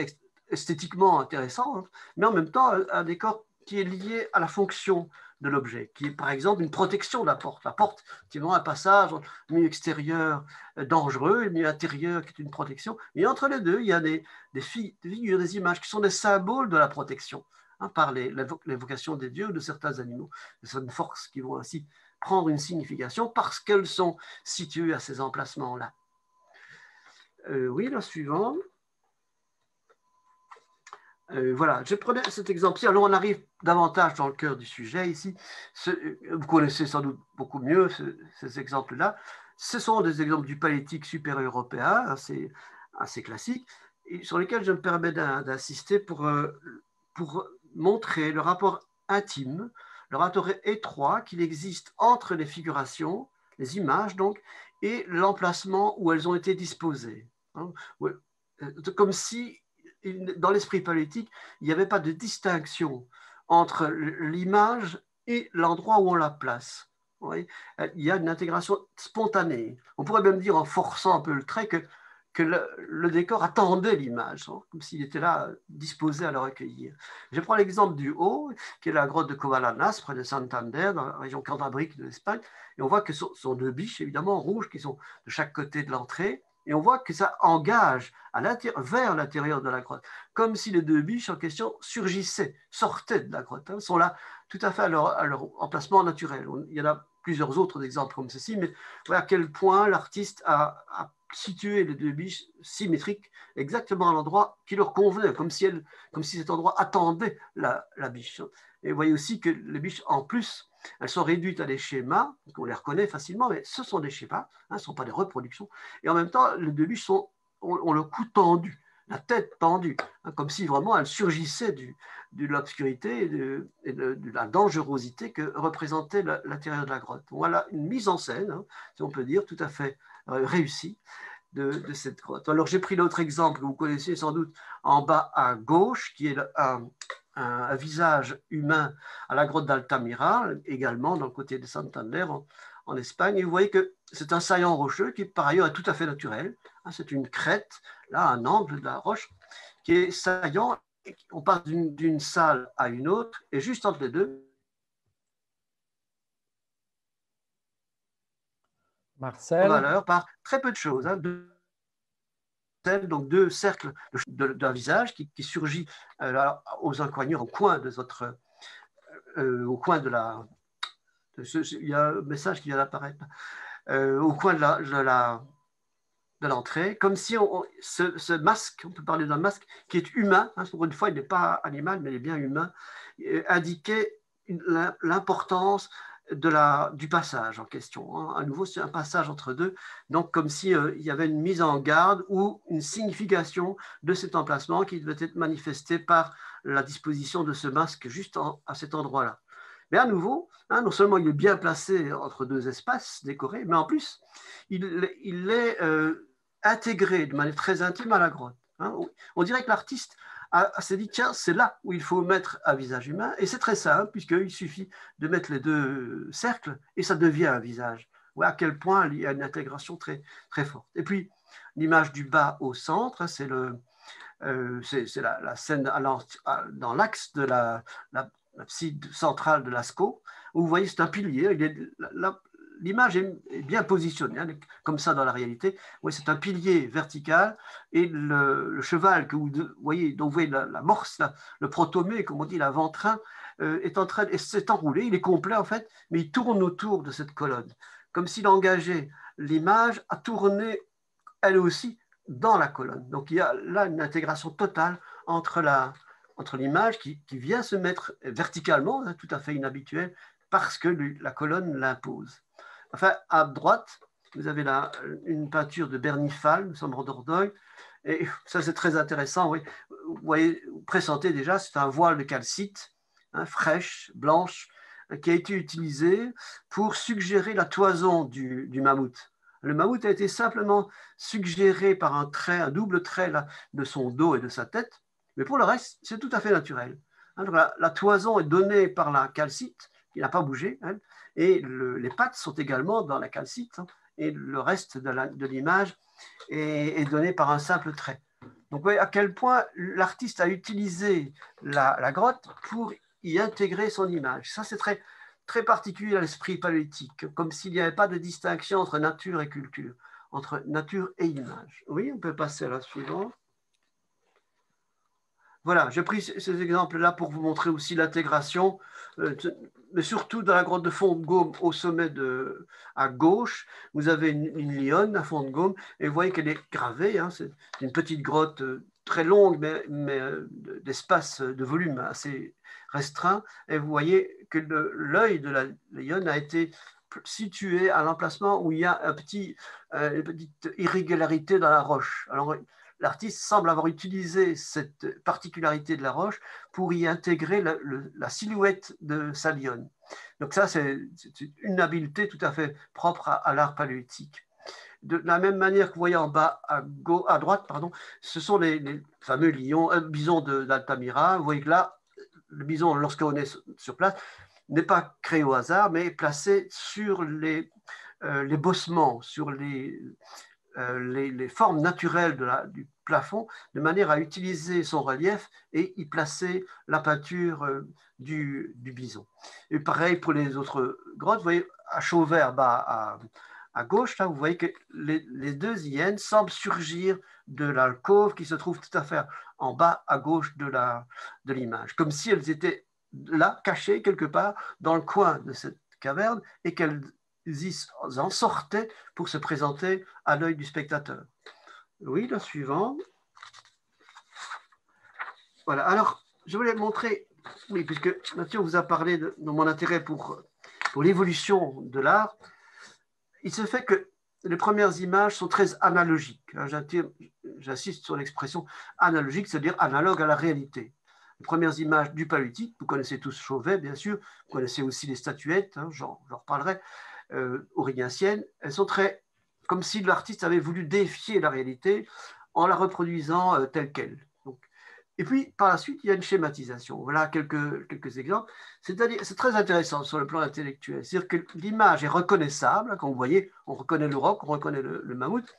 esthétiquement intéressant, mais en même temps un, un décor qui est lié à la fonction de l'objet, qui est par exemple une protection de la porte. La porte, effectivement, un passage entre le milieu extérieur dangereux et le milieu intérieur qui est une protection. Et entre les deux, il y a des, des figures, des images qui sont des symboles de la protection, hein, par l'évocation des dieux ou de certains animaux. C'est une force qui vont ainsi prendre une signification parce qu'elles sont situées à ces emplacements-là. Euh, oui, la suivante. Euh, voilà, je prenais cet exemple-ci. Alors, on arrive davantage dans le cœur du sujet ici. Ce, vous connaissez sans doute beaucoup mieux ce, ces exemples-là. Ce sont des exemples du Paléolithique supérieur européen, assez, assez classique, et sur lesquels je me permets d'insister pour, euh, pour montrer le rapport intime, le rapport étroit qu'il existe entre les figurations, les images donc, et l'emplacement où elles ont été disposées. Hein, où, euh, comme si dans l'esprit paléolithique, il n'y avait pas de distinction entre l'image et l'endroit où on la place. Vous voyez, il y a une intégration spontanée. On pourrait même dire, en forçant un peu le trait, que, que le, le décor attendait l'image, hein, comme s'il était là, disposé à la recueillir. Je prends l'exemple du haut, qui est la grotte de Covalanas, près de Santander, dans la région cantabrique de l'Espagne. Et on voit que ce sont deux biches, évidemment, rouges, qui sont de chaque côté de l'entrée. Et on voit que ça engage à vers l'intérieur de la grotte, comme si les deux biches en question surgissaient, sortaient de la grotte. Elles sont là tout à fait à leur, à leur emplacement naturel. Il y en a plusieurs autres exemples comme ceci, mais voilà à quel point l'artiste a, a situé les deux biches symétriques exactement à l'endroit qui leur convenait, comme si, elle, comme si cet endroit attendait la, la biche. Et vous voyez aussi que les biches, en plus, elles sont réduites à des schémas, qu'on les reconnaît facilement, mais ce sont des schémas, hein, ce ne sont pas des reproductions. Et en même temps, les deux biches ont, ont le cou tendu, la tête tendue, hein, comme si vraiment elles surgissaient du, de l'obscurité et, de, et de, de la dangerosité que représentait l'intérieur de la grotte. Voilà une mise en scène, hein, si on peut dire, tout à fait euh, réussie de, de cette grotte. Alors j'ai pris l'autre exemple que vous connaissez sans doute en bas à gauche, qui est un... un visage humain à la grotte d'Altamira, également dans le côté de Santander en, en Espagne. Et vous voyez que c'est un saillant rocheux qui, par ailleurs, est tout à fait naturel. C'est une crête, là, un angle de la roche qui est saillant. On passe d'une salle à une autre, et juste entre les deux. Marcel. Valeur par très peu de choses. Hein, de... donc deux cercles d'un visage qui, qui surgit euh, aux encoignures au coin de votre euh, au coin de la de ce, il y a un message qui vient d'apparaître euh, au coin de la de la de l'entrée, comme si on, on, ce, ce masque, on peut parler d'un masque qui est humain, hein, pour une fois il n'est pas animal mais il est bien humain, euh, indiquait l'importance de la, du passage en question. Hein. À nouveau, c'est un passage entre deux, donc comme s'il si, euh, y avait une mise en garde ou une signification de cet emplacement qui devait être manifestée par la disposition de ce masque juste en, à cet endroit-là. Mais à nouveau, hein, non seulement il est bien placé entre deux espaces décorés, mais en plus, il, il est euh, intégré de manière très intime à la grotte. Hein. On dirait que l'artiste s'est dit, tiens, c'est là où il faut mettre un visage humain, et c'est très simple, puisqu'il suffit de mettre les deux cercles, et ça devient un visage. Ouais, à quel point il y a une intégration très, très forte. Et puis, l'image du bas au centre, c'est euh, la, la scène à à, dans l'axe de la, la, la abside centrale de Lascaux, où vous voyez, c'est un pilier. L'image est, est bien positionnée, hein, comme ça dans la réalité. Ouais, c'est un pilier vertical, et le, le cheval que vous, vous voyez, dont vous voyez la, la morse, la, le protomé, comme on dit, l'avant-train, euh, est en train, s'est enroulé, il est complet en fait, mais il tourne autour de cette colonne, comme s'il engageait l'image à tourner, elle aussi, dans la colonne. Donc, il y a là une intégration totale entre l'image entre qui, qui vient se mettre verticalement, hein, tout à fait inhabituelle, parce que lui, la colonne l'impose. Enfin, à droite, vous avez là une peinture de Bernifal, nous sommes en Dordogne, et ça, c'est très intéressant. Oui. Vous voyez, vous pressentez déjà, c'est un voile de calcite, hein, fraîche, blanche, qui a été utilisé pour suggérer la toison du, du mammouth. Le mammouth a été simplement suggéré par un trait, un double trait là, de son dos et de sa tête, mais pour le reste, c'est tout à fait naturel. Alors, la, la toison est donnée par la calcite, qui n'a pas bougé, hein, et le, les pattes sont également dans la calcite, hein, et le reste de l'image est, est donné par un simple trait. Donc, vous voyez à quel point l'artiste a utilisé la, la grotte pour y intégrer son image. Ça, c'est très, très particulier à l'esprit paléolithique, comme s'il n'y avait pas de distinction entre nature et culture, entre nature et image. Oui, on peut passer à la suivante. Voilà, j'ai pris ces exemples-là pour vous montrer aussi l'intégration, euh, mais surtout dans la grotte de Font-de-Gaume, au sommet de, à gauche, vous avez une, une lionne à Font-de-Gaume, et vous voyez qu'elle est gravée, hein, c'est une petite grotte euh, très longue, mais, mais euh, d'espace, de volume assez restreint, et vous voyez que l'œil de la lionne a été situé à l'emplacement où il y a un petit, euh, une petite irrégularité dans la roche. Alors, l'artiste semble avoir utilisé cette particularité de la roche pour y intégrer la, le, la silhouette de sa lionne. Donc ça, c'est une habileté tout à fait propre à, à l'art paléolithique. De la même manière que vous voyez en bas à, gauche, à droite, pardon, ce sont les, les fameux lions, euh, bisons d'Altamira. Vous voyez que là, le bison, lorsqu'on est sur place, n'est pas créé au hasard, mais est placé sur les, euh, les bossements, sur les, euh, les, les formes naturelles de la, du plafond, de manière à utiliser son relief et y placer la peinture euh, du, du bison. Et pareil pour les autres grottes, vous voyez, à Chauvet, bas à... À gauche, là, vous voyez que les, les deux hyènes semblent surgir de l'alcôve qui se trouve tout à fait en bas à gauche de l'image, de comme si elles étaient là, cachées quelque part, dans le coin de cette caverne, et qu'elles en sortaient pour se présenter à l'œil du spectateur. Oui, le suivant. Voilà, alors, je voulais montrer, oui, puisque Mathieu vous a parlé de, de mon intérêt pour, pour l'évolution de l'art. Il se fait que les premières images sont très analogiques. J'insiste sur l'expression analogique, c'est-à-dire analogue à la réalité. Les premières images du paléolithique, vous connaissez tous Chauvet, bien sûr, vous connaissez aussi les statuettes, hein, j'en reparlerai, euh, aurignaciennes, elles sont très, comme si l'artiste avait voulu défier la réalité en la reproduisant euh, telle qu'elle. Donc, et puis, par la suite, il y a une schématisation. Voilà quelques, quelques exemples. C'est très intéressant sur le plan intellectuel. C'est-à-dire que l'image est reconnaissable. Quand vous voyez, on reconnaît le roc, on reconnaît le, le mammouth,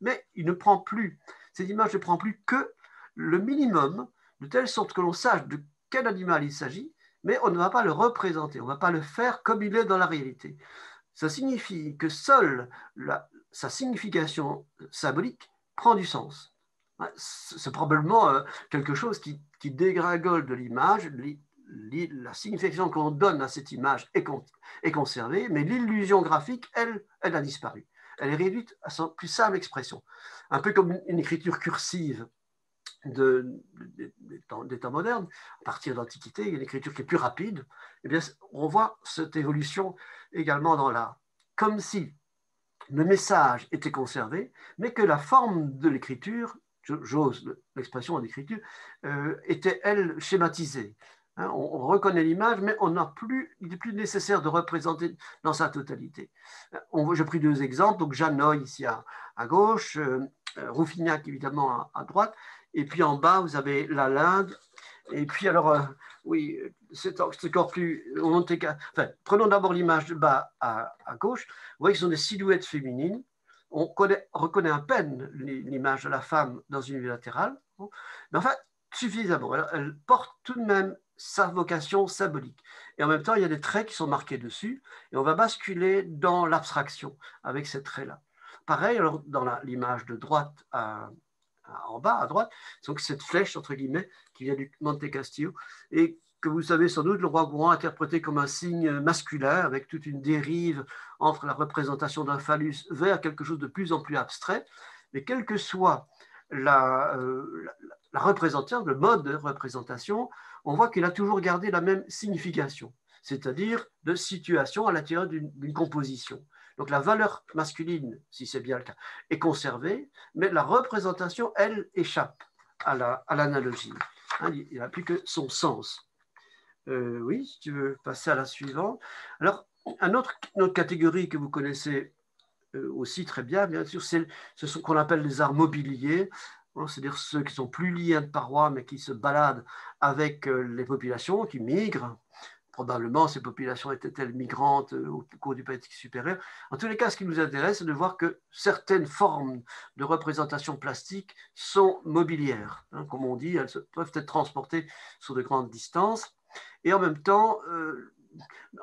mais il ne prend plus, cette image ne prend plus que le minimum, de telle sorte que l'on sache de quel animal il s'agit, mais on ne va pas le représenter, on ne va pas le faire comme il est dans la réalité. Ça signifie que seule la, sa signification symbolique prend du sens. C'est probablement quelque chose qui, qui dégringole de l'image. La signification qu'on donne à cette image est, con, est conservée, mais l'illusion graphique, elle, elle a disparu. Elle est réduite à sa plus simple expression. Un peu comme une écriture cursive de, de, des, temps, des temps modernes, à partir de l'Antiquité, il y a une écriture qui est plus rapide. Eh bien, on voit cette évolution également dans l'art. Comme si le message était conservé, mais que la forme de l'écriture, j'ose l'expression en écriture, euh, était, elle, schématisée. Hein, on, on reconnaît l'image, mais on n'a plus, il n'est plus nécessaire de représenter dans sa totalité. On, je pris deux exemples, donc Janoy ici à, à gauche, euh, Rouffignac évidemment à, à droite, et puis en bas, vous avez la Linde. Et puis alors, euh, oui, c'est encore plus... On enfin, prenons d'abord l'image de bas à, à gauche. Vous voyez que ce sont des silhouettes féminines. On connaît, reconnaît à peine l'image de la femme dans une unilatérale. Mais enfin, suffisamment. Elle, elle porte tout de même sa vocation symbolique. Et en même temps, il y a des traits qui sont marqués dessus. Et on va basculer dans l'abstraction avec ces traits-là. Pareil, alors, dans l'image de droite à... en bas à droite, donc cette flèche entre guillemets qui vient du Monte Castillo et que vous savez sans doute le Leroi-Gourhan interprété comme un signe masculin avec toute une dérive entre la représentation d'un phallus vers quelque chose de plus en plus abstrait, mais quelle que soit la, euh, la, la représentation, le mode de représentation, on voit qu'il a toujours gardé la même signification, c'est-à-dire de situation à l'intérieur d'une composition. Donc la valeur masculine, si c'est bien le cas, est conservée, mais la représentation, elle, échappe à l'analogie. La, hein, il n'a plus que son sens. Euh, oui, si tu veux passer à la suivante. Alors, un autre, une autre catégorie que vous connaissez euh, aussi très bien, bien sûr, c'est ce qu'on appelle les arts mobiliers, hein, c'est-à-dire ceux qui sont plus liés de parois, mais qui se baladent avec euh, les populations, qui migrent. Probablement, ces populations étaient-elles migrantes au cours du Paléolithique supérieur. En tous les cas, ce qui nous intéresse, c'est de voir que certaines formes de représentation plastique sont mobilières. Hein, comme on dit, elles peuvent être transportées sur de grandes distances. Et en même temps, euh,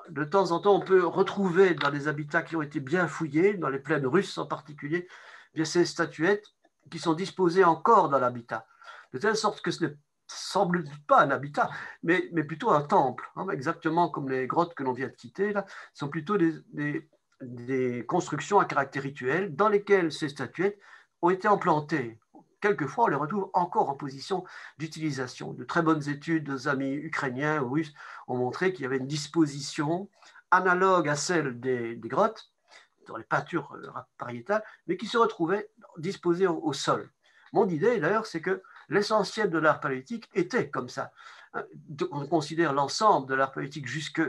de temps en temps, on peut retrouver dans les habitats qui ont été bien fouillés, dans les plaines russes en particulier, bien ces statuettes qui sont disposées encore dans l'habitat. De telle sorte que ce n'est semble pas un habitat, mais, mais plutôt un temple, hein, exactement comme les grottes que l'on vient de quitter, là, sont plutôt des, des, des constructions à caractère rituel dans lesquelles ces statuettes ont été implantées. Quelquefois, on les retrouve encore en position d'utilisation. De très bonnes études de nos amis ukrainiens ou russes ont montré qu'il y avait une disposition analogue à celle des, des grottes, dans les peintures pariétales, mais qui se retrouvait disposée au, au sol. Mon idée, d'ailleurs, c'est que l'essentiel de l'art paléolithique était comme ça. On considère l'ensemble de l'art paléolithique jusque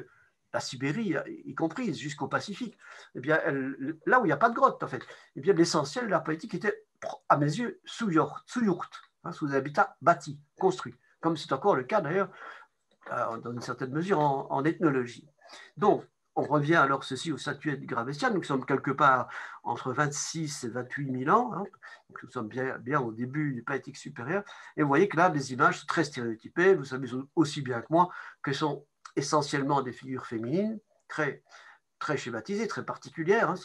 la Sibérie, y compris jusqu'au Pacifique. Eh bien, elle, là où il n'y a pas de grotte, en fait, eh bien, l'essentiel de l'art paléolithique était, à mes yeux, sous yourte, sous, yourte, hein, sous habitat bâti, construit, comme c'est encore le cas d'ailleurs, euh, dans une certaine mesure, en, en ethnologie. Donc, on revient alors ceci aux statuettes gravettien. Nous sommes quelque part entre vingt-six et vingt-huit mille ans. Hein. Donc nous sommes bien, bien au début du Paléolithique supérieur. Et vous voyez que là, les images sont très stéréotypées. Vous savez aussi bien que moi que sont essentiellement des figures féminines, très, très schématisées, très particulières. Hein.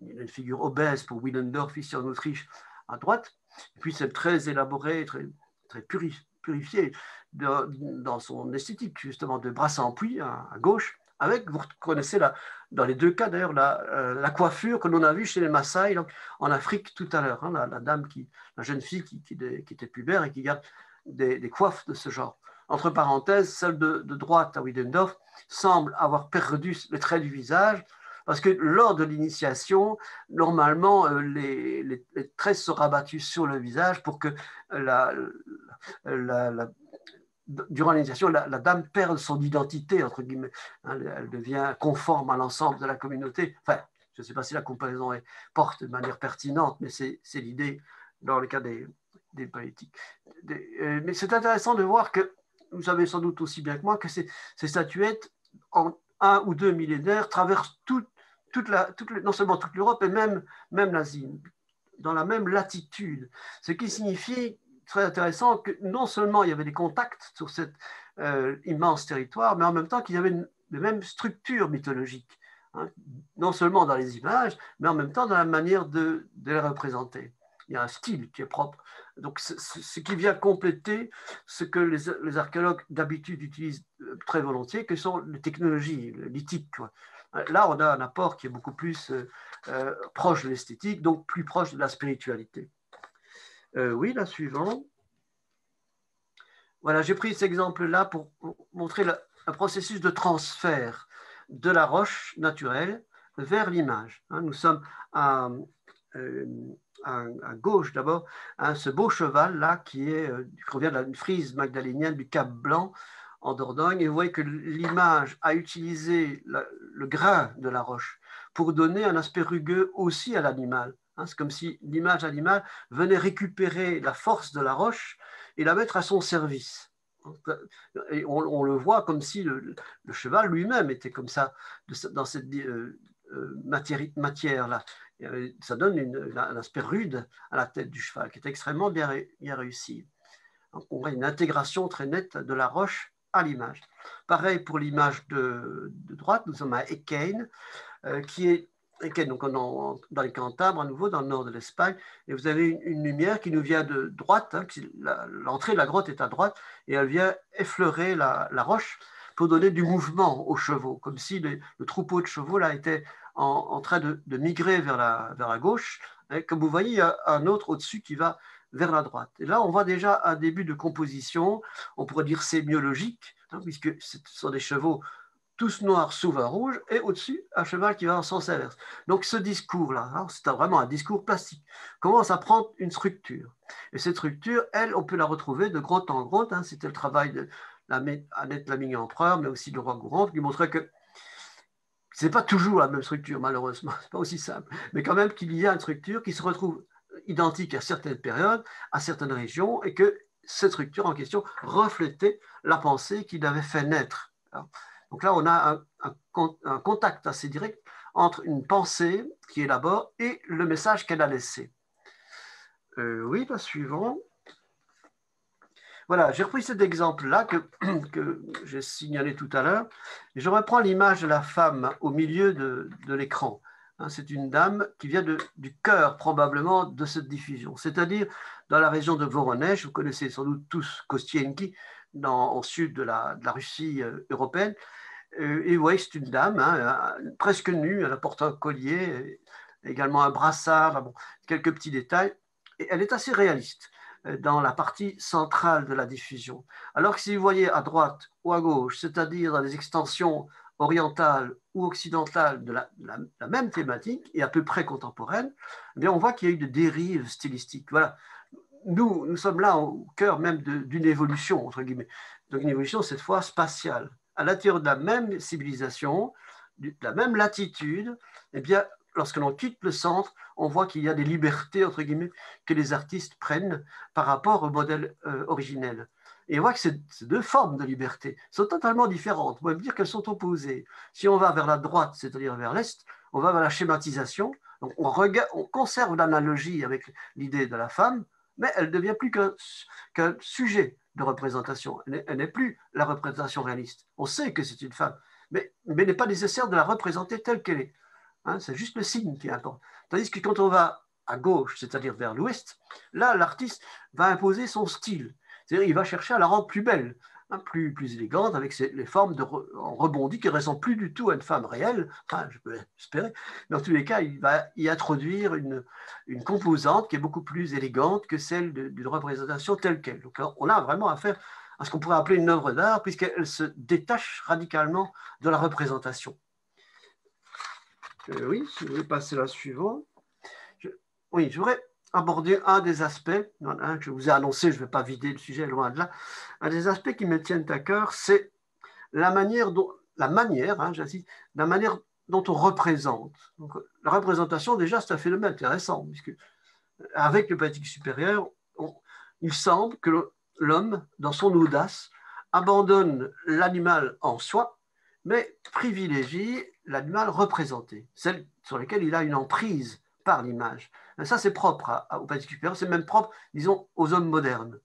Il y a une figure obèse pour Willendorf, ici en Autriche, à droite. Et puis c'est très élaboré, très, très purifié, purifié dans, dans son esthétique, justement, de Brassampuis à, à gauche. Avec, vous reconnaissez la, dans les deux cas d'ailleurs la, euh, la coiffure que l'on a vue chez les Maasai donc, en Afrique tout à l'heure, hein, la, la dame qui, la jeune fille qui, qui, de, qui était pubère et qui garde des, des coiffes de ce genre. Entre parenthèses, celle de, de droite à Willendorf semble avoir perdu les traits du visage parce que lors de l'initiation, normalement, euh, les, les, les traits sont rabattus sur le visage pour que la, la, la durant l'initiation, la, la dame perd son identité, entre guillemets. Elle, elle devient conforme à l'ensemble de la communauté. Enfin, je ne sais pas si la comparaison est, porte de manière pertinente, mais c'est l'idée dans le cas des, des politiques. Des, euh, mais c'est intéressant de voir que, vous savez sans doute aussi bien que moi, que ces, ces statuettes, en un ou deux millénaires, traversent toute, toute la, toute le, non seulement toute l'Europe, mais même, même l'Asie, dans la même latitude. Ce qui signifie très intéressant que non seulement il y avait des contacts sur cet euh, immense territoire, mais en même temps qu'il y avait les mêmes structures mythologiques, hein, non seulement dans les images, mais en même temps dans la manière de, de les représenter. Il y a un style qui est propre. Donc, ce, ce, ce qui vient compléter ce que les, les archéologues d'habitude utilisent très volontiers, que sont les technologies lithiques. Là, on a un apport qui est beaucoup plus euh, euh, proche de l'esthétique, donc plus proche de la spiritualité. Euh, oui, la suivante. Voilà, j'ai pris cet exemple-là pour montrer le, un processus de transfert de la roche naturelle vers l'image. Hein, nous sommes à, euh, à, à gauche d'abord, hein, ce beau cheval-là qui, euh, qui revient de la frise magdalénienne du Cap Blanc en Dordogne. Et vous voyez que l'image a utilisé la, le grain de la roche pour donner un aspect rugueux aussi à l'animal. Hein, c'est comme si l'image animale venait récupérer la force de la roche et la mettre à son service. Et on, on le voit comme si le, le cheval lui-même était comme ça, de, dans cette euh, matière-là. Ça donne une, un aspect rude à la tête du cheval, qui est extrêmement bien, ré, bien réussi. Donc, on a une intégration très nette de la roche à l'image. Pareil pour l'image de, de droite, nous sommes à Écaine, euh, qui est Écaine, donc on en, dans les Cantabres, à nouveau, dans le nord de l'Espagne, et vous avez une, une lumière qui nous vient de droite, hein, l'entrée de la grotte est à droite, et elle vient effleurer la, la roche pour donner du mouvement aux chevaux, comme si les, le troupeau de chevaux là, était en, en train de, de migrer vers la, vers la gauche. Et comme vous voyez, il y a un autre au-dessus qui va vers la droite. Et là, on voit déjà un début de composition, on pourrait dire sémiologique, hein, puisque ce sont des chevaux tous noirs, souvent rouges, et au-dessus, un cheval qui va en sens inverse. Donc ce discours-là, hein, c'est vraiment un discours plastique, commence à prendre une structure. Et cette structure, elle, on peut la retrouver de grotte en grotte. Hein, c'était le travail de Annette Laming-Empereur, mais aussi de Leroi-Gourhan, qui montrait que ce n'est pas toujours la même structure, malheureusement, ce n'est pas aussi simple, mais quand même qu'il y a une structure qui se retrouve identique à certaines périodes, à certaines régions, et que cette structure en question reflétait la pensée qu'il avait fait naître. Alors, donc là, on a un, un, un contact assez direct entre une pensée qui est là-bas et le message qu'elle a laissé. Euh, oui, pas suivant. Voilà, j'ai repris cet exemple-là que, que j'ai signalé tout à l'heure. Je reprends l'image de la femme au milieu de, de l'écran. C'est une dame qui vient de, du cœur probablement de cette diffusion, c'est-à-dire dans la région de Voronezh. Vous connaissez sans doute tous Kostienki, dans, au sud de la, de la Russie européenne. Et vous voyez, c'est une dame hein, presque nue, elle porte un collier, également un brassard, là, bon, quelques petits détails. Et elle est assez réaliste dans la partie centrale de la diffusion. Alors que si vous voyez à droite ou à gauche, c'est-à-dire dans les extensions orientale ou occidentale de la, la, la même thématique et à peu près contemporaine, eh bien on voit qu'il y a eu des dérives stylistiques. Voilà. Nous, nous sommes là au cœur même d'une évolution, entre guillemets. Donc une évolution cette fois spatiale. À l'intérieur de la même civilisation, de la même latitude, eh bien, lorsque l'on quitte le centre, on voit qu'il y a des libertés, entre guillemets, que les artistes prennent par rapport au modèle euh, originel. Et on voit que ces deux formes de liberté sont totalement différentes. On peut dire qu'elles sont opposées. Si on va vers la droite, c'est-à-dire vers l'est, on va vers la schématisation. Donc on, regarde, on conserve l'analogie avec l'idée de la femme, mais elle ne devient plus qu'un qu'un sujet de représentation. Elle n'est plus la représentation réaliste. On sait que c'est une femme, mais, mais il n'est pas nécessaire de la représenter telle qu'elle est. Hein, c'est juste le signe qui importe. Tandis que quand on va à gauche, c'est-à-dire vers l'ouest, là, l'artiste va imposer son style. C'est-à-dire qu'il va chercher à la rendre plus belle, hein, plus, plus élégante, avec ses, les formes de re, en rebondi qui ne ressemblent plus du tout à une femme réelle, enfin, je peux espérer, mais en tous les cas, il va y introduire une, une composante qui est beaucoup plus élégante que celle d'une représentation telle qu'elle. Donc là, on a vraiment affaire à ce qu'on pourrait appeler une œuvre d'art, puisqu'elle se détache radicalement de la représentation. Euh, oui, si vous voulez passer à la suivante. Je, oui, je voudrais aborder un des aspects, hein, que je vous ai annoncé, je ne vais pas vider le sujet, loin de là, un des aspects qui me tiennent à cœur, c'est la manière dont, la manière, hein, j'insiste, la manière dont on représente. Donc, la représentation, déjà, c'est un phénomène intéressant, puisque avec le pratique supérieur, on, il semble que l'homme, dans son audace, abandonne l'animal en soi, mais privilégie l'animal représenté, celle sur laquelle il a une emprise par l'image. Ça, c'est propre à, à, au poétique supérieur, c'est même propre, disons, aux hommes modernes.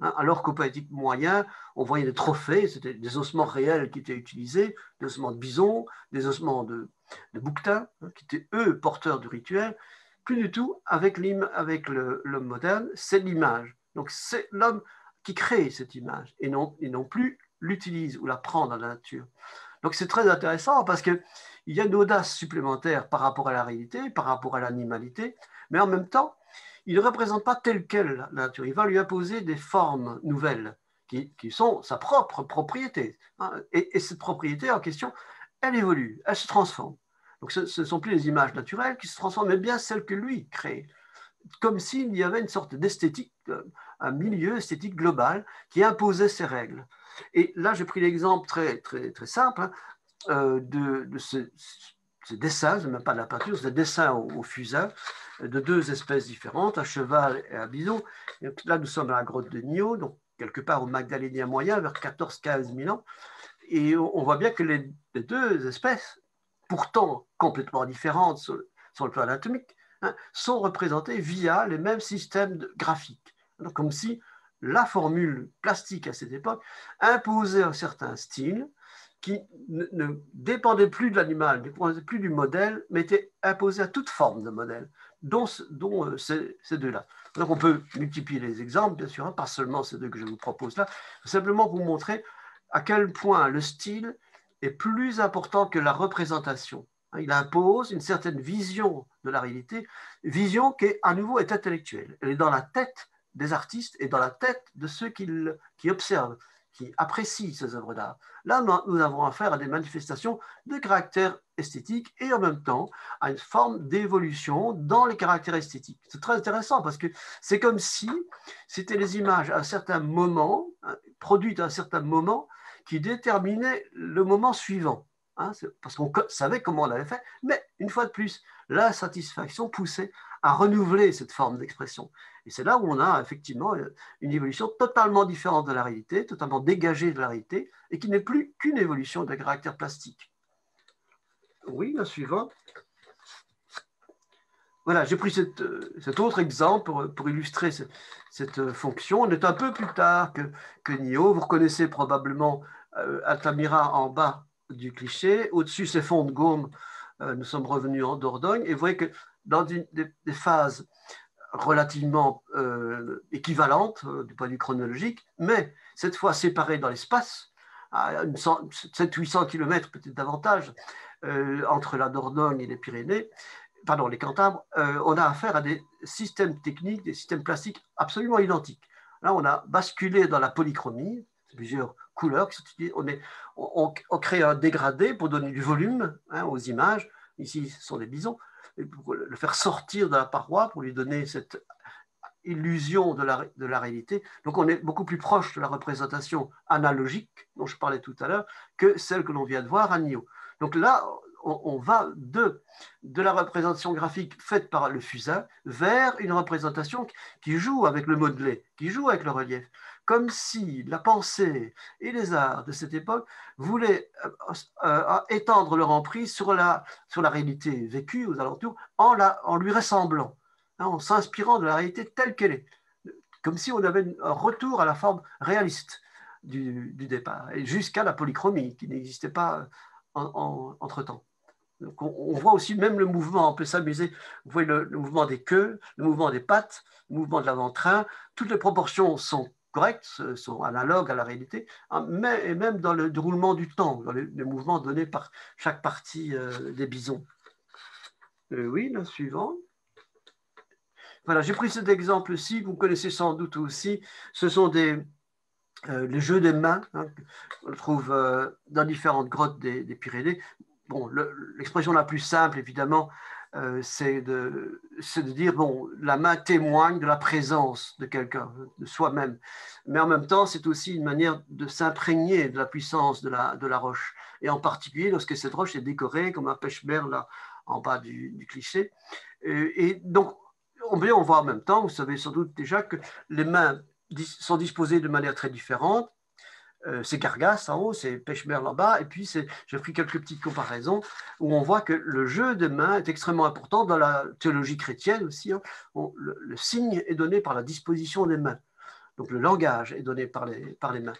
Hein, alors qu'au poétique moyen, on voyait des trophées, c'était des ossements réels qui étaient utilisés, des ossements de bison, des ossements de, de bouquetin, hein, qui étaient, eux, porteurs du rituel. Plus du tout, avec l'homme moderne, c'est l'image. Donc, c'est l'homme qui crée cette image, et non, et non plus l'utilise ou la prend dans la nature. Donc c'est très intéressant parce qu'il y a une audace supplémentaire par rapport à la réalité, par rapport à l'animalité, mais en même temps, il ne représente pas telle quelle la nature. Il va lui imposer des formes nouvelles qui, qui sont sa propre propriété. Hein, et, et cette propriété en question, elle évolue, elle se transforme. Donc ce ne sont plus les images naturelles qui se transforment, mais bien celles que lui crée. comme s'il y avait une sorte d'esthétique, un milieu esthétique global qui imposait ses règles. Et là, j'ai pris l'exemple très, très, très simple hein, de, de ce, ce dessin, ce n'est même pas de la peinture, c'est un dessin au, au fusain de deux espèces différentes, un cheval et un bison. Et là, nous sommes à la grotte de Niaux, donc quelque part au Magdalénien moyen, vers quatorze à quinze mille ans. Et on voit bien que les, les deux espèces, pourtant complètement différentes sur le, sur le plan anatomique, hein, sont représentées via les mêmes systèmes graphiques. Alors, comme si la formule plastique à cette époque imposait un certain style qui ne, ne dépendait plus de l'animal, ne dépendait plus du modèle, mais était imposé à toute forme de modèle, dont, dont euh, ces, ces deux-là. Donc on peut multiplier les exemples, bien sûr, hein, pas seulement ces deux que je vous propose là, simplement pour vous montrer à quel point le style est plus important que la représentation. Il impose une certaine vision de la réalité, vision qui, à nouveau, est intellectuelle. Elle est dans la tête des artistes et dans la tête de ceux qui, qui observent, qui apprécient ces œuvres d'art. Là, nous avons affaire à des manifestations de caractère esthétique et en même temps à une forme d'évolution dans les caractères esthétiques. C'est très intéressant parce que c'est comme si c'était les images à un certain moment, produites à un certain moment, qui déterminait le moment suivant, hein, parce qu'on savait comment on l'avait fait, mais une fois de plus, la satisfaction poussait à renouveler cette forme d'expression. Et c'est là où on a effectivement une évolution totalement différente de la réalité, totalement dégagée de la réalité, et qui n'est plus qu'une évolution de caractère plastique. Oui, la suivante. Voilà, j'ai pris cette, cet autre exemple pour, pour illustrer ce, cette fonction. On est un peu plus tard que, que Niaux. Vous reconnaissez probablement euh, Altamira en bas du cliché. Au-dessus, c'est Font-de-Gaume. Euh, nous sommes revenus en Dordogne. Et vous voyez que dans une, des, des phases relativement euh, équivalentes euh, du point de vue chronologique, mais cette fois séparées dans l'espace, à sept cents à huit cents kilomètres, peut-être davantage, euh, entre la Dordogne et les Pyrénées, pardon, les Cantabres, euh, on a affaire à des systèmes techniques, des systèmes plastiques absolument identiques. Là, on a basculé dans la polychromie, plusieurs couleurs, on, est, on, on, on crée un dégradé pour donner du volume hein, aux images. Ici, ce sont des bisons, et pour le faire sortir de la paroi, pour lui donner cette illusion de la, de la réalité. Donc, on est beaucoup plus proche de la représentation analogique, dont je parlais tout à l'heure, que celle que l'on vient de voir à Niaux. Donc là, on va de, de la représentation graphique faite par le fusain vers une représentation qui joue avec le modelé, qui joue avec le relief, comme si la pensée et les arts de cette époque voulaient euh, étendre leur emprise sur la, sur la réalité vécue aux alentours en, la, en lui ressemblant, hein, en s'inspirant de la réalité telle qu'elle est, comme si on avait un retour à la forme réaliste du, du départ, jusqu'à la polychromie qui n'existait pas en, en, entre-temps. Donc on, on voit aussi même le mouvement, on peut s'amuser, vous voyez le, le mouvement des queues, le mouvement des pattes, le mouvement de l'avant-train, toutes les proportions sont correctes, sont analogues à la réalité, hein, mais, et même dans le déroulement du temps, dans le, le mouvement donné par chaque partie euh, des bisons. Euh, oui, le suivant. Voilà, j'ai pris cet exemple-ci, vous connaissez sans doute aussi, ce sont des... Euh, les jeux des mains, hein, on le trouve euh, dans différentes grottes des, des Pyrénées. Bon, l'expression le, la plus simple, évidemment, euh, c'est de, de dire bon, la main témoigne de la présence de quelqu'un, de soi-même. Mais en même temps, c'est aussi une manière de s'imprégner de la puissance de la, de la roche. Et en particulier, lorsque cette roche est décorée, comme un Pech-Merle là, en bas du, du cliché. Euh, et donc, on, on voit en même temps, vous savez sans doute déjà que les mains sont disposés de manière très différente. Euh, c'est Gargas en haut, c'est Pech-Merle en bas, et puis j'ai pris quelques petites comparaisons où on voit que le jeu des mains est extrêmement important dans la théologie chrétienne aussi. Hein, on, le, le signe est donné par la disposition des mains, donc le langage est donné par les, par les mains.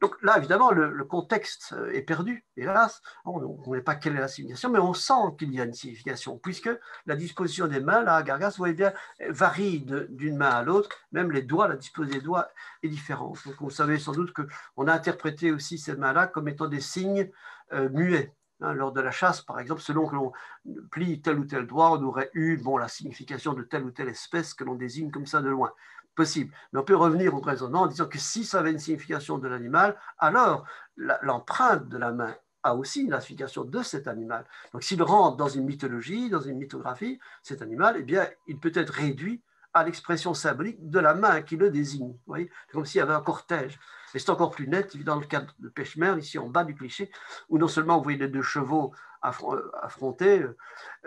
Donc là, évidemment, le, le contexte est perdu, hélas, on ne sait pas quelle est la signification, mais on sent qu'il y a une signification, puisque la disposition des mains, là, à Gargas, vous voyez bien, varie d'une main à l'autre, même les doigts, la disposition des doigts est différente. Donc vous savez sans doute qu'on a interprété aussi ces mains-là comme étant des signes euh, muets. Hein, lors de la chasse, par exemple, selon que l'on plie tel ou tel doigt, on aurait eu bon, la signification de telle ou telle espèce que l'on désigne comme ça de loin. Possible. Mais on peut revenir au raisonnement en disant que si ça avait une signification de l'animal, alors l'empreinte de la main a aussi une signification de cet animal. Donc s'il rentre dans une mythologie, dans une mythographie, cet animal, eh bien, il peut être réduit à l'expression symbolique de la main qui le désigne. C'est comme s'il y avait un cortège. Et c'est encore plus net dans le cas de Pech-Merle, ici en bas du cliché, où non seulement vous voyez les deux chevaux affrontés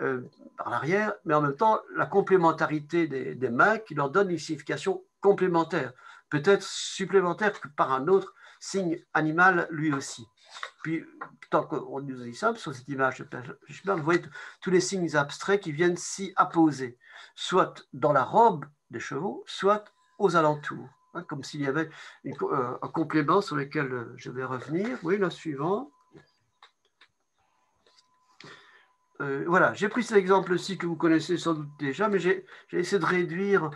euh, par l'arrière, mais en même temps la complémentarité des, des mains qui leur donne une signification complémentaire, peut-être supplémentaire que par un autre signe animal lui aussi. Puis, tant qu'on nous dit ça, sur cette image de Pech-Merle, vous voyez tous les signes abstraits qui viennent s'y apposer, soit dans la robe des chevaux, soit aux alentours, hein, comme s'il y avait une, euh, un complément sur lequel je vais revenir. Oui, le suivant. Euh, voilà, j'ai pris cet exemple-ci que vous connaissez sans doute déjà, mais j'ai essayé de réduire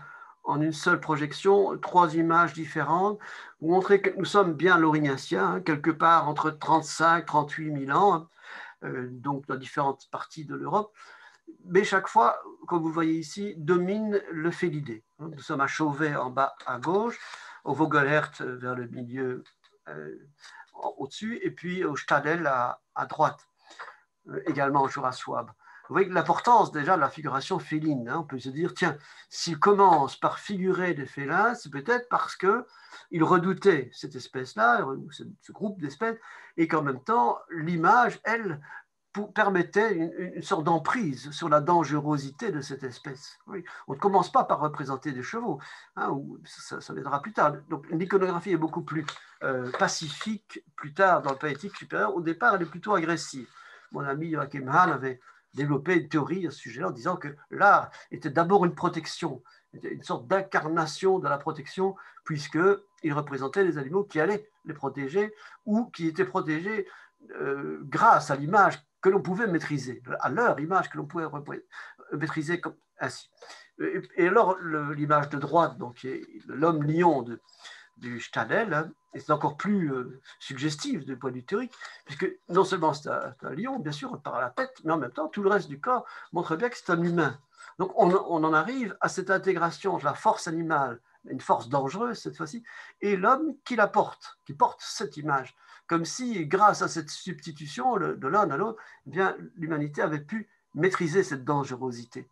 en une seule projection, trois images différentes, vous montrer que nous sommes bien laurignaciens, hein, quelque part entre trente-cinq et trente-huit mille ans, hein, euh, donc dans différentes parties de l'Europe, mais chaque fois, comme vous voyez ici, domine le félidé. Hein. Nous sommes à Chauvet en bas à gauche, au Vogelhert vers le milieu euh, au-dessus, et puis au Stadel à, à droite, euh, également au Jura-Souabe. Vous voyez l'importance déjà de la figuration féline. Hein. On peut se dire, tiens, s'il commence par figurer des félins, c'est peut-être parce qu'il redoutait cette espèce-là, ce, ce groupe d'espèces, et qu'en même temps, l'image, elle, pour, permettait une, une sorte d'emprise sur la dangerosité de cette espèce. Oui. On ne commence pas par représenter des chevaux, hein, ou ça, ça viendra plus tard. Donc l'iconographie est beaucoup plus euh, pacifique plus tard dans le paléolithique supérieur. Au départ, elle est plutôt agressive. Mon ami Joachim Hahn avait développer une théorie à ce sujet-là en disant que l'art était d'abord une protection, une sorte d'incarnation de la protection, puisqu'il représentait les animaux qui allaient les protéger ou qui étaient protégés euh, grâce à l'image que l'on pouvait maîtriser, à leur image que l'on pouvait maîtriser comme, ainsi. Et, et alors l'image de droite, donc l'homme lion de, du Stadel, hein, c'est encore plus euh, suggestif du point de vue théorique, puisque non seulement c'est un, un lion, bien sûr, par la tête, mais en même temps, tout le reste du corps montre bien que c'est un humain. Donc, on, on en arrive à cette intégration de la force animale, une force dangereuse cette fois-ci, et l'homme qui la porte, qui porte cette image, comme si, grâce à cette substitution le, de l'un à l'autre, eh bien, l'humanité avait pu maîtriser cette dangerosité.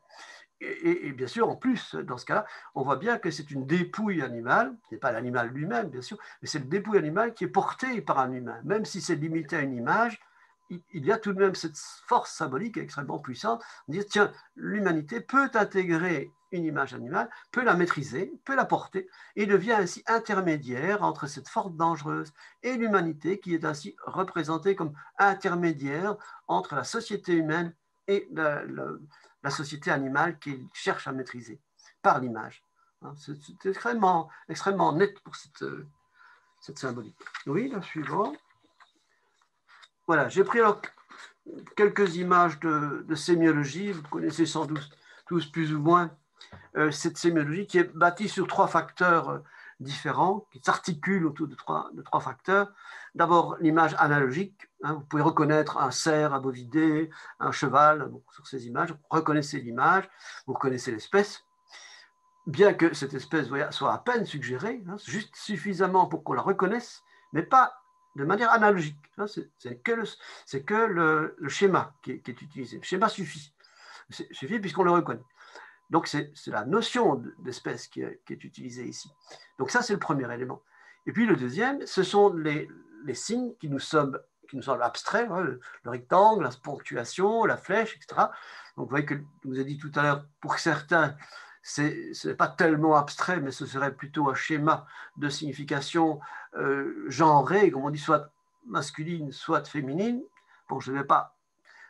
Et, et, et bien sûr, en plus, dans ce cas-là, on voit bien que c'est une dépouille animale, ce n'est pas l'animal lui-même, bien sûr, mais c'est le dépouille animale qui est portée par un humain. Même si c'est limité à une image, il, il y a tout de même cette force symbolique extrêmement puissante, de dire, tiens, l'humanité peut intégrer une image animale, peut la maîtriser, peut la porter, et devient ainsi intermédiaire entre cette force dangereuse et l'humanité, qui est ainsi représentée comme intermédiaire entre la société humaine et la, la la société animale qu'il cherche à maîtriser, par l'image. C'est extrêmement, extrêmement net pour cette, cette symbolique. Oui, la suivante. Voilà, j'ai pris alors quelques images de, de sémiologie, vous connaissez sans doute tous plus ou moins euh, cette sémiologie qui est bâtie sur trois facteurs différents, qui s'articulent autour de trois, de trois facteurs. D'abord, l'image analogique. Hein, vous pouvez reconnaître un cerf, un bovidé, un cheval. Bon, sur ces images, vous reconnaissez l'image, vous reconnaissez l'espèce. Bien que cette espèce soit à peine suggérée, hein, juste suffisamment pour qu'on la reconnaisse, mais pas de manière analogique. Hein, c'est que, le, que le, le schéma qui, qui est utilisé. Le schéma suffit, suffit puisqu'on le reconnaît. Donc, c'est la notion d'espèce qui, qui est utilisée ici. Donc, ça, c'est le premier élément. Et puis, le deuxième, ce sont les, les signes qui nous, sommes, qui nous semblent abstraits, hein, le, le rectangle, la ponctuation, la flèche, et cetera. Donc, vous voyez que je vous ai dit tout à l'heure, pour certains, ce n'est pas tellement abstrait, mais ce serait plutôt un schéma de signification euh, genrée, comme on dit, soit masculine, soit féminine. Bon, je ne vais pas,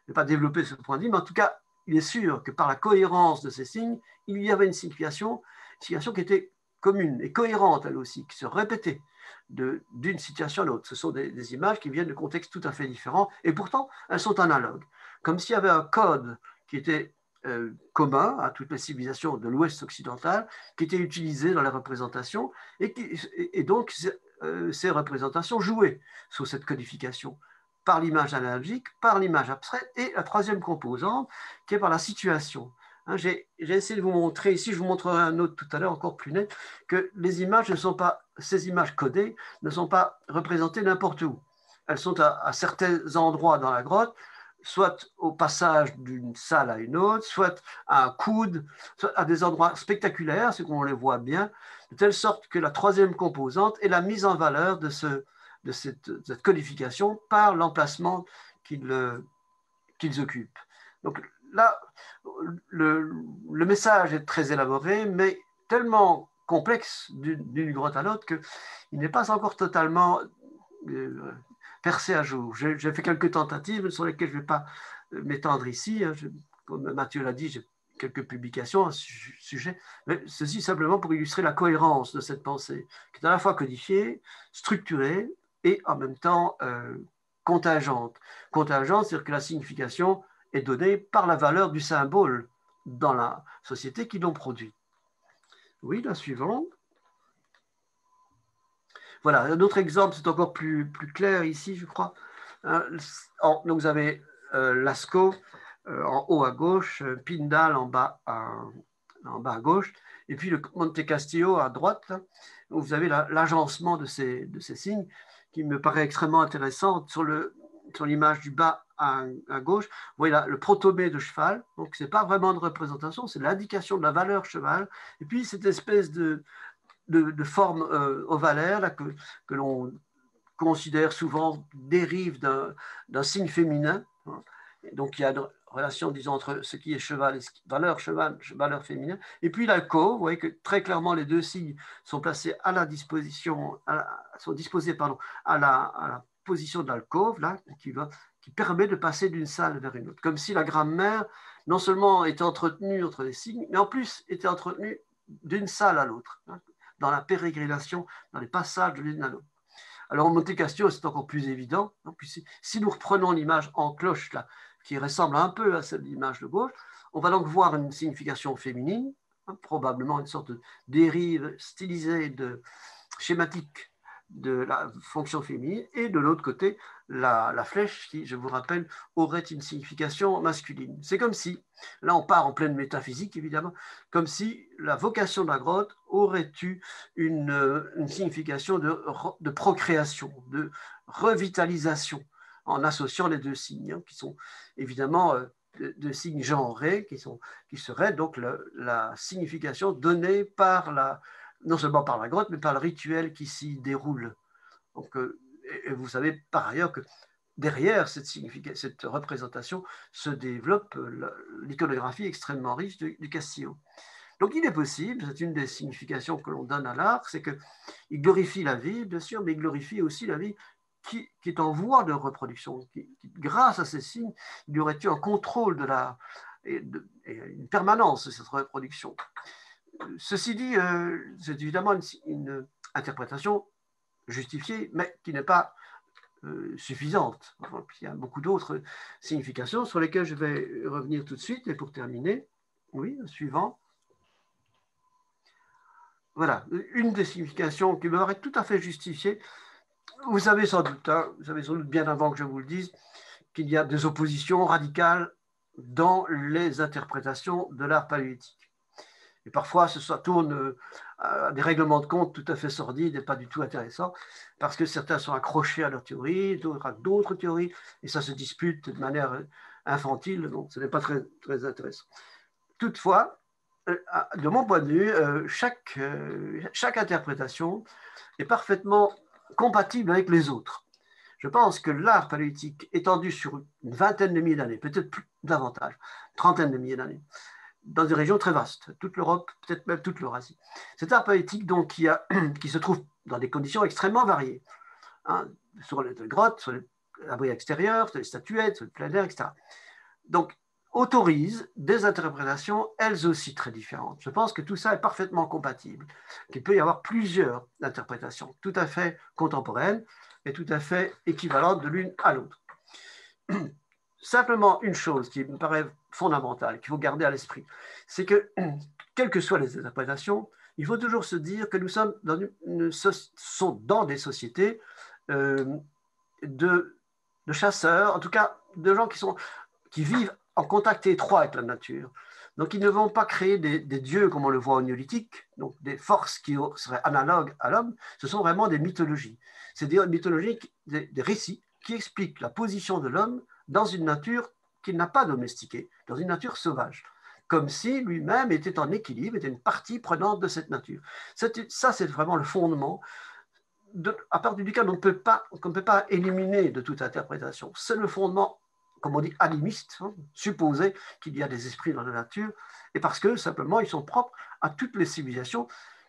je vais pas développer ce point de vue, mais en tout cas, il est sûr que par la cohérence de ces signes, il y avait une situation, une situation qui était commune et cohérente, elle aussi, qui se répétait d'une situation à l'autre. Ce sont des, des images qui viennent de contextes tout à fait différents, et pourtant, elles sont analogues. Comme s'il y avait un code qui était euh, commun à toutes les civilisations de l'Ouest occidental, qui était utilisé dans les représentations, et, qui, et, et donc euh, ces représentations jouaient sur cette codification, par l'image analogique, par l'image abstraite, et la troisième composante, qui est par la situation. Hein, j'ai essayé de vous montrer ici, je vous montrerai un autre tout à l'heure, encore plus net, que les images ne sont pas, ces images codées ne sont pas représentées n'importe où. elles sont à, à certains endroits dans la grotte, soit au passage d'une salle à une autre, soit à un coude, soit à des endroits spectaculaires, c'est qu'on les voit bien, de telle sorte que la troisième composante est la mise en valeur de, ce, de, cette, de cette codification par l'emplacement qu'ils qu'ils occupent. Donc là, le, le message est très élaboré, mais tellement complexe d'une grotte à l'autre qu'il n'est pas encore totalement euh, percé à jour. J'ai fait quelques tentatives sur lesquelles je ne vais pas m'étendre ici. Je, comme Mathieu l'a dit, j'ai quelques publications à ce sujet, mais ceci simplement pour illustrer la cohérence de cette pensée, qui est à la fois codifiée, structurée et en même temps euh, contingente. Contingente, c'est-à-dire que la signification est donnée par la valeur du symbole dans la société qui l'ont produit. Oui, la suivante. Voilà, un autre exemple, c'est encore plus, plus clair ici, je crois. Donc, vous avez euh, Lascaux euh, en haut à gauche, Pindal en bas à, en bas à gauche, et puis le Monte Castillo à droite, là, où vous avez l'agencement la, de, ces, de ces signes, qui me paraît extrêmement intéressant. Sur l'image sur du bas à, à gauche, vous voyez là, le protomé de cheval, donc ce n'est pas vraiment de représentation, c'est l'indication de la valeur cheval, et puis cette espèce de... De, de forme euh, ovalaire là, que, que l'on considère souvent dérive d'un signe féminin. Hein. Donc il y a une relation, disons, entre ce qui est cheval et ce qui, valeur cheval, valeur féminin. Et puis l'alcôve, vous voyez que très clairement les deux signes sont placés à la disposition, à la, sont disposés pardon, à, la, à la position de l'alcôve là, qui va, qui permet de passer d'une salle vers une autre. Comme si la grammaire non seulement était entretenue entre les signes, mais en plus était entretenue d'une salle à l'autre. Hein. Dans la pérégrination, dans les passages de l'une à l'autre. Alors, en Monte Castillo, c'est encore plus évident. Hein, puis si, si nous reprenons l'image en cloche, là, qui ressemble un peu à celle de l'image de gauche, on va donc voir une signification féminine, hein, probablement une sorte de dérive stylisée, de, schématique de la fonction féminine, et de l'autre côté, la, la flèche qui, je vous rappelle, aurait une signification masculine. C'est comme si, là on part en pleine métaphysique évidemment, comme si la vocation de la grotte aurait eu une, une signification de, de procréation, de revitalisation, en associant les deux signes, hein, qui sont évidemment euh, deux de signes genrés, qui, sont, qui seraient donc le, la signification donnée par la... non seulement par la grotte, mais par le rituel qui s'y déroule. Donc, euh, et vous savez par ailleurs que derrière cette, cette représentation se développe euh, l'iconographie extrêmement riche du, du Castillo. Donc il est possible, c'est une des significations que l'on donne à l'art, c'est qu'il glorifie la vie, bien sûr, mais il glorifie aussi la vie qui, qui est en voie de reproduction. Qui, qui, grâce à ces signes, il y aurait eu un contrôle de la, et de, et une permanence de cette reproduction. Ceci dit, euh, c'est évidemment une, une interprétation justifiée, mais qui n'est pas euh, suffisante. Enfin, il y a beaucoup d'autres significations sur lesquelles je vais revenir tout de suite. Et pour terminer, oui, suivant. Voilà, une des significations qui me paraît tout à fait justifiée. Vous savez sans doute, hein, vous savez sans doute bien avant que je vous le dise, qu'il y a des oppositions radicales dans les interprétations de l'art paléolithique. Et parfois, ça tourne à des règlements de compte tout à fait sordides et pas du tout intéressants, parce que certains sont accrochés à leur théorie, d'autres à d'autres théories, et ça se dispute de manière infantile, donc ce n'est pas très, très intéressant. Toutefois, de mon point de vue, chaque, chaque interprétation est parfaitement compatible avec les autres. Je pense que l'art paléolithique, étendu sur une vingtaine de milliers d'années, peut-être plus davantage, trentaine de milliers d'années, dans des régions très vastes, toute l'Europe, peut-être même toute l'Eurasie. Cet art paléolithique donc, qui, a, qui se trouve dans des conditions extrêmement variées, hein, sur les grottes, sur l'abri extérieur, sur les statuettes, sur le plein air, et cetera. Donc, autorise des interprétations, elles aussi très différentes. Je pense que tout ça est parfaitement compatible, qu'il peut y avoir plusieurs interprétations, tout à fait contemporaines et tout à fait équivalentes de l'une à l'autre. Simplement une chose qui me paraît fondamentale, qu'il faut garder à l'esprit, c'est que, quelles que soient les interprétations, il faut toujours se dire que nous sommes dans, une, sont dans des sociétés euh, de, de chasseurs, en tout cas de gens qui, sont, qui vivent en contact étroit avec la nature. Donc ils ne vont pas créer des, des dieux comme on le voit au néolithique, donc des forces qui seraient analogues à l'homme, ce sont vraiment des mythologies. C'est des mythologies, des, des récits, qui explique la position de l'homme dans une nature qu'il n'a pas domestiquée, dans une nature sauvage, comme si lui-même était en équilibre, était une partie prenante de cette nature. Ça, c'est vraiment le fondement de, à partir duquel on ne peut pas, qu'on ne peut pas éliminer de toute interprétation. C'est le fondement, comme on dit, animiste, hein, supposer qu'il y a des esprits dans la nature, et parce que, simplement, ils sont propres à toutes les civilisations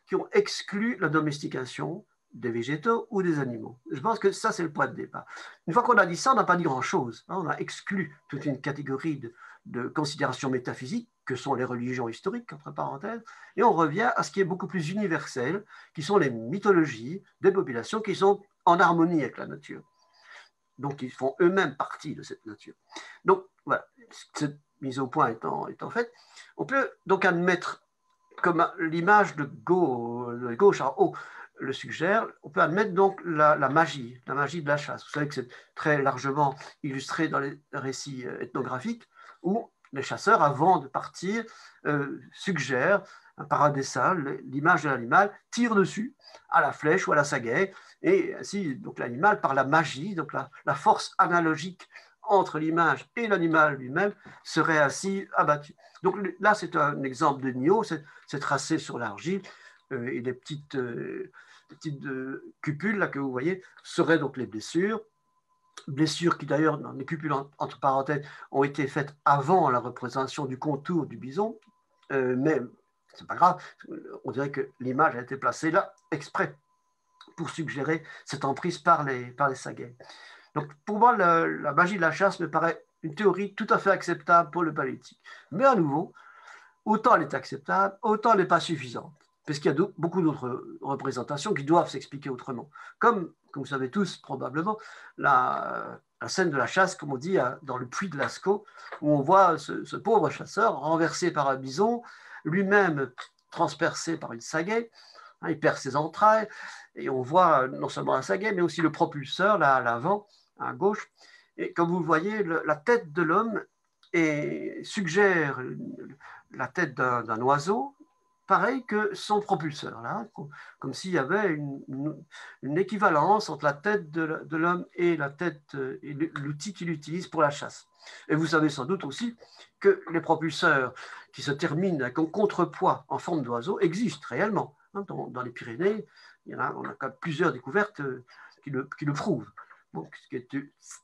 qui ont exclu la domestication des végétaux ou des animaux. Je pense que ça, c'est le point de départ. Une fois qu'on a dit ça, on n'a pas dit grand-chose. Hein, on a exclu toute une catégorie de, de considérations métaphysiques, que sont les religions historiques, entre parenthèses, et on revient à ce qui est beaucoup plus universel, qui sont les mythologies des populations qui sont en harmonie avec la nature. Donc, ils font eux-mêmes partie de cette nature. Donc, voilà, cette mise au point étant, étant faite, on peut donc admettre, comme l'image de gauche en haut le suggère, on peut admettre donc la, la magie, la magie de la chasse. Vous savez que c'est très largement illustré dans les récits ethnographiques, où les chasseurs, avant de partir, euh, suggèrent, par un dessin, l'image de l'animal, tire dessus, à la flèche ou à la sagaie, et ainsi, donc l'animal, par la magie, donc la, la force analogique entre l'image et l'animal lui-même, serait ainsi abattu. Donc là, c'est un exemple de Niaux, c'est tracé sur l'argile, euh, et les petites, euh, les petites euh, cupules là, que vous voyez seraient donc les blessures, blessures qui d'ailleurs, dans les cupules entre parenthèses, ont été faites avant la représentation du contour du bison, euh, mais c'est pas grave, on dirait que l'image a été placée là, exprès, pour suggérer cette emprise par les, par les saguets. Donc pour moi, la, la magie de la chasse me paraît une théorie tout à fait acceptable pour le paléolithique. Mais à nouveau, autant elle est acceptable, autant elle n'est pas suffisante, parce qu'il y a beaucoup d'autres représentations qui doivent s'expliquer autrement. Comme, comme vous savez tous probablement, la, la scène de la chasse, comme on dit dans le puits de Lascaux, où on voit ce, ce pauvre chasseur renversé par un bison, lui-même transpercé par une sagaie, hein, il perd ses entrailles, et on voit non seulement la sagaie, mais aussi le propulseur, là, à l'avant, à gauche, et comme vous le voyez, le, la tête de l'homme suggère la tête d'un oiseau, pareil que son propulseur, là, comme s'il y avait une, une, une équivalence entre la tête de, de l'homme et la tête et l'outil qu'il utilise pour la chasse. Et vous savez sans doute aussi que les propulseurs qui se terminent avec un contrepoids en forme d'oiseau existent réellement. Dans, dans les Pyrénées, il y en a, on a plusieurs découvertes qui le, qui le prouvent. Donc, ce qui est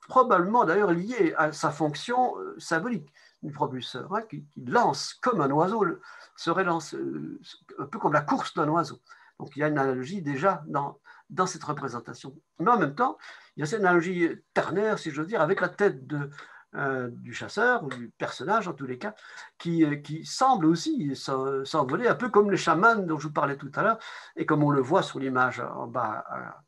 probablement d'ailleurs lié à sa fonction symbolique du propulseur, hein, qui, qui lance comme un oiseau, le, serait lance, euh, un peu comme la course d'un oiseau. Donc il y a une analogie déjà dans, dans cette représentation. Mais en même temps, il y a cette analogie ternaire, si je veux dire, avec la tête de, euh, du chasseur, ou du personnage en tous les cas, qui, euh, qui semble aussi s'envoler, un peu comme les chamans dont je vous parlais tout à l'heure, et comme on le voit sur l'image en bas à,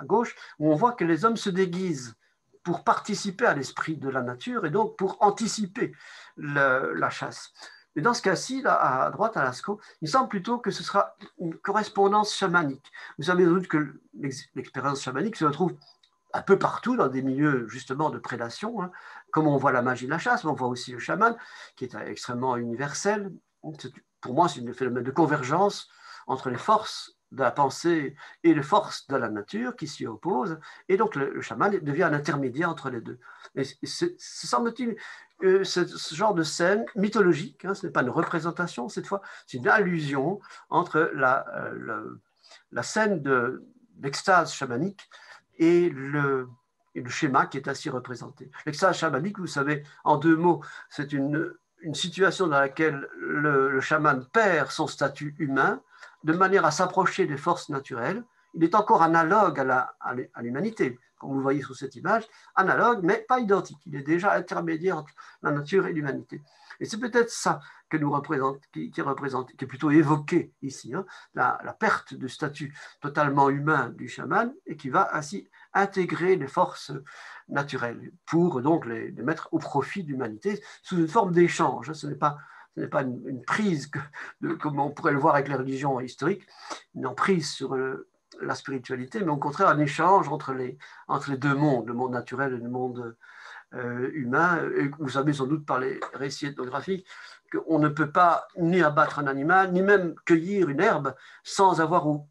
à gauche, où on voit que les hommes se déguisent pour participer à l'esprit de la nature et donc pour anticiper le, la chasse. Et dans ce cas-ci, à droite, à Lascaux, il semble plutôt que ce sera une correspondance chamanique. Vous savez sans doute que l'expérience chamanique se retrouve un peu partout dans des milieux justement de prédation, hein, comme on voit la magie de la chasse, mais on voit aussi le chaman, qui est extrêmement universel. Pour moi, c'est un phénomène de convergence entre les forces de la pensée et les forces de la nature qui s'y opposent, et donc le, le chaman devient un intermédiaire entre les deux. Et c'est, semble-t-il, euh, ce genre de scène mythologique, hein, ce n'est pas une représentation cette fois, c'est une allusion entre la, euh, la, la scène de l'extase chamanique et le, et le schéma qui est ainsi représenté. L'extase chamanique, vous savez, en deux mots, c'est une, une situation dans laquelle le, le chaman perd son statut humain, de manière à s'approcher des forces naturelles. Il est encore analogue à l'humanité, comme vous le voyez sur cette image, analogue mais pas identique. Il est déjà intermédiaire entre la nature et l'humanité. Et c'est peut-être ça que nous représente, qui, qui, représente, qui est plutôt évoqué ici, hein, la, la perte de statut totalement humain du chaman, et qui va ainsi intégrer les forces naturelles pour donc les, les mettre au profit de l'humanité sous une forme d'échange. Ce n'est pas... Ce n'est pas une, une prise, que, de, comme on pourrait le voir avec les religions historiques, une emprise sur le, la spiritualité, mais au contraire un échange entre les, entre les deux mondes, le monde naturel et le monde euh, humain. Et vous savez sans doute par les récits ethnographiques qu'on ne peut pas ni abattre un animal, ni même cueillir une herbe sans avoir au,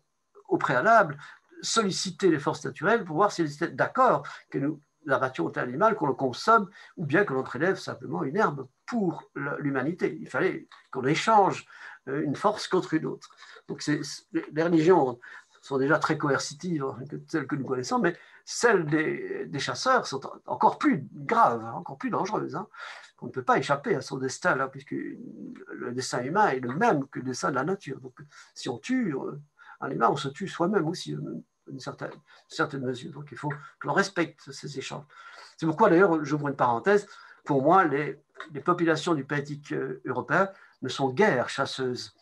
au préalable sollicité les forces naturelles pour voir si elles étaient d'accord que nous la ration animale qu'on le consomme ou bien que l'on prélève simplement une herbe pour l'humanité. Il fallait qu'on échange une force contre une autre. Donc les religions sont déjà très coercitives, celles que nous connaissons, mais celles des, des chasseurs sont encore plus graves, encore plus dangereuses. Hein. On ne peut pas échapper à son destin, là, puisque le destin humain est le même que le destin de la nature. Donc si on tue un humain, on se tue soi-même aussi, d'une certaine, certaine mesure. Donc il faut que l'on respecte ces échanges. C'est pourquoi, d'ailleurs, j'ouvre une parenthèse, pour moi, les, les populations du Paléolithique européen ne sont guère chasseuses.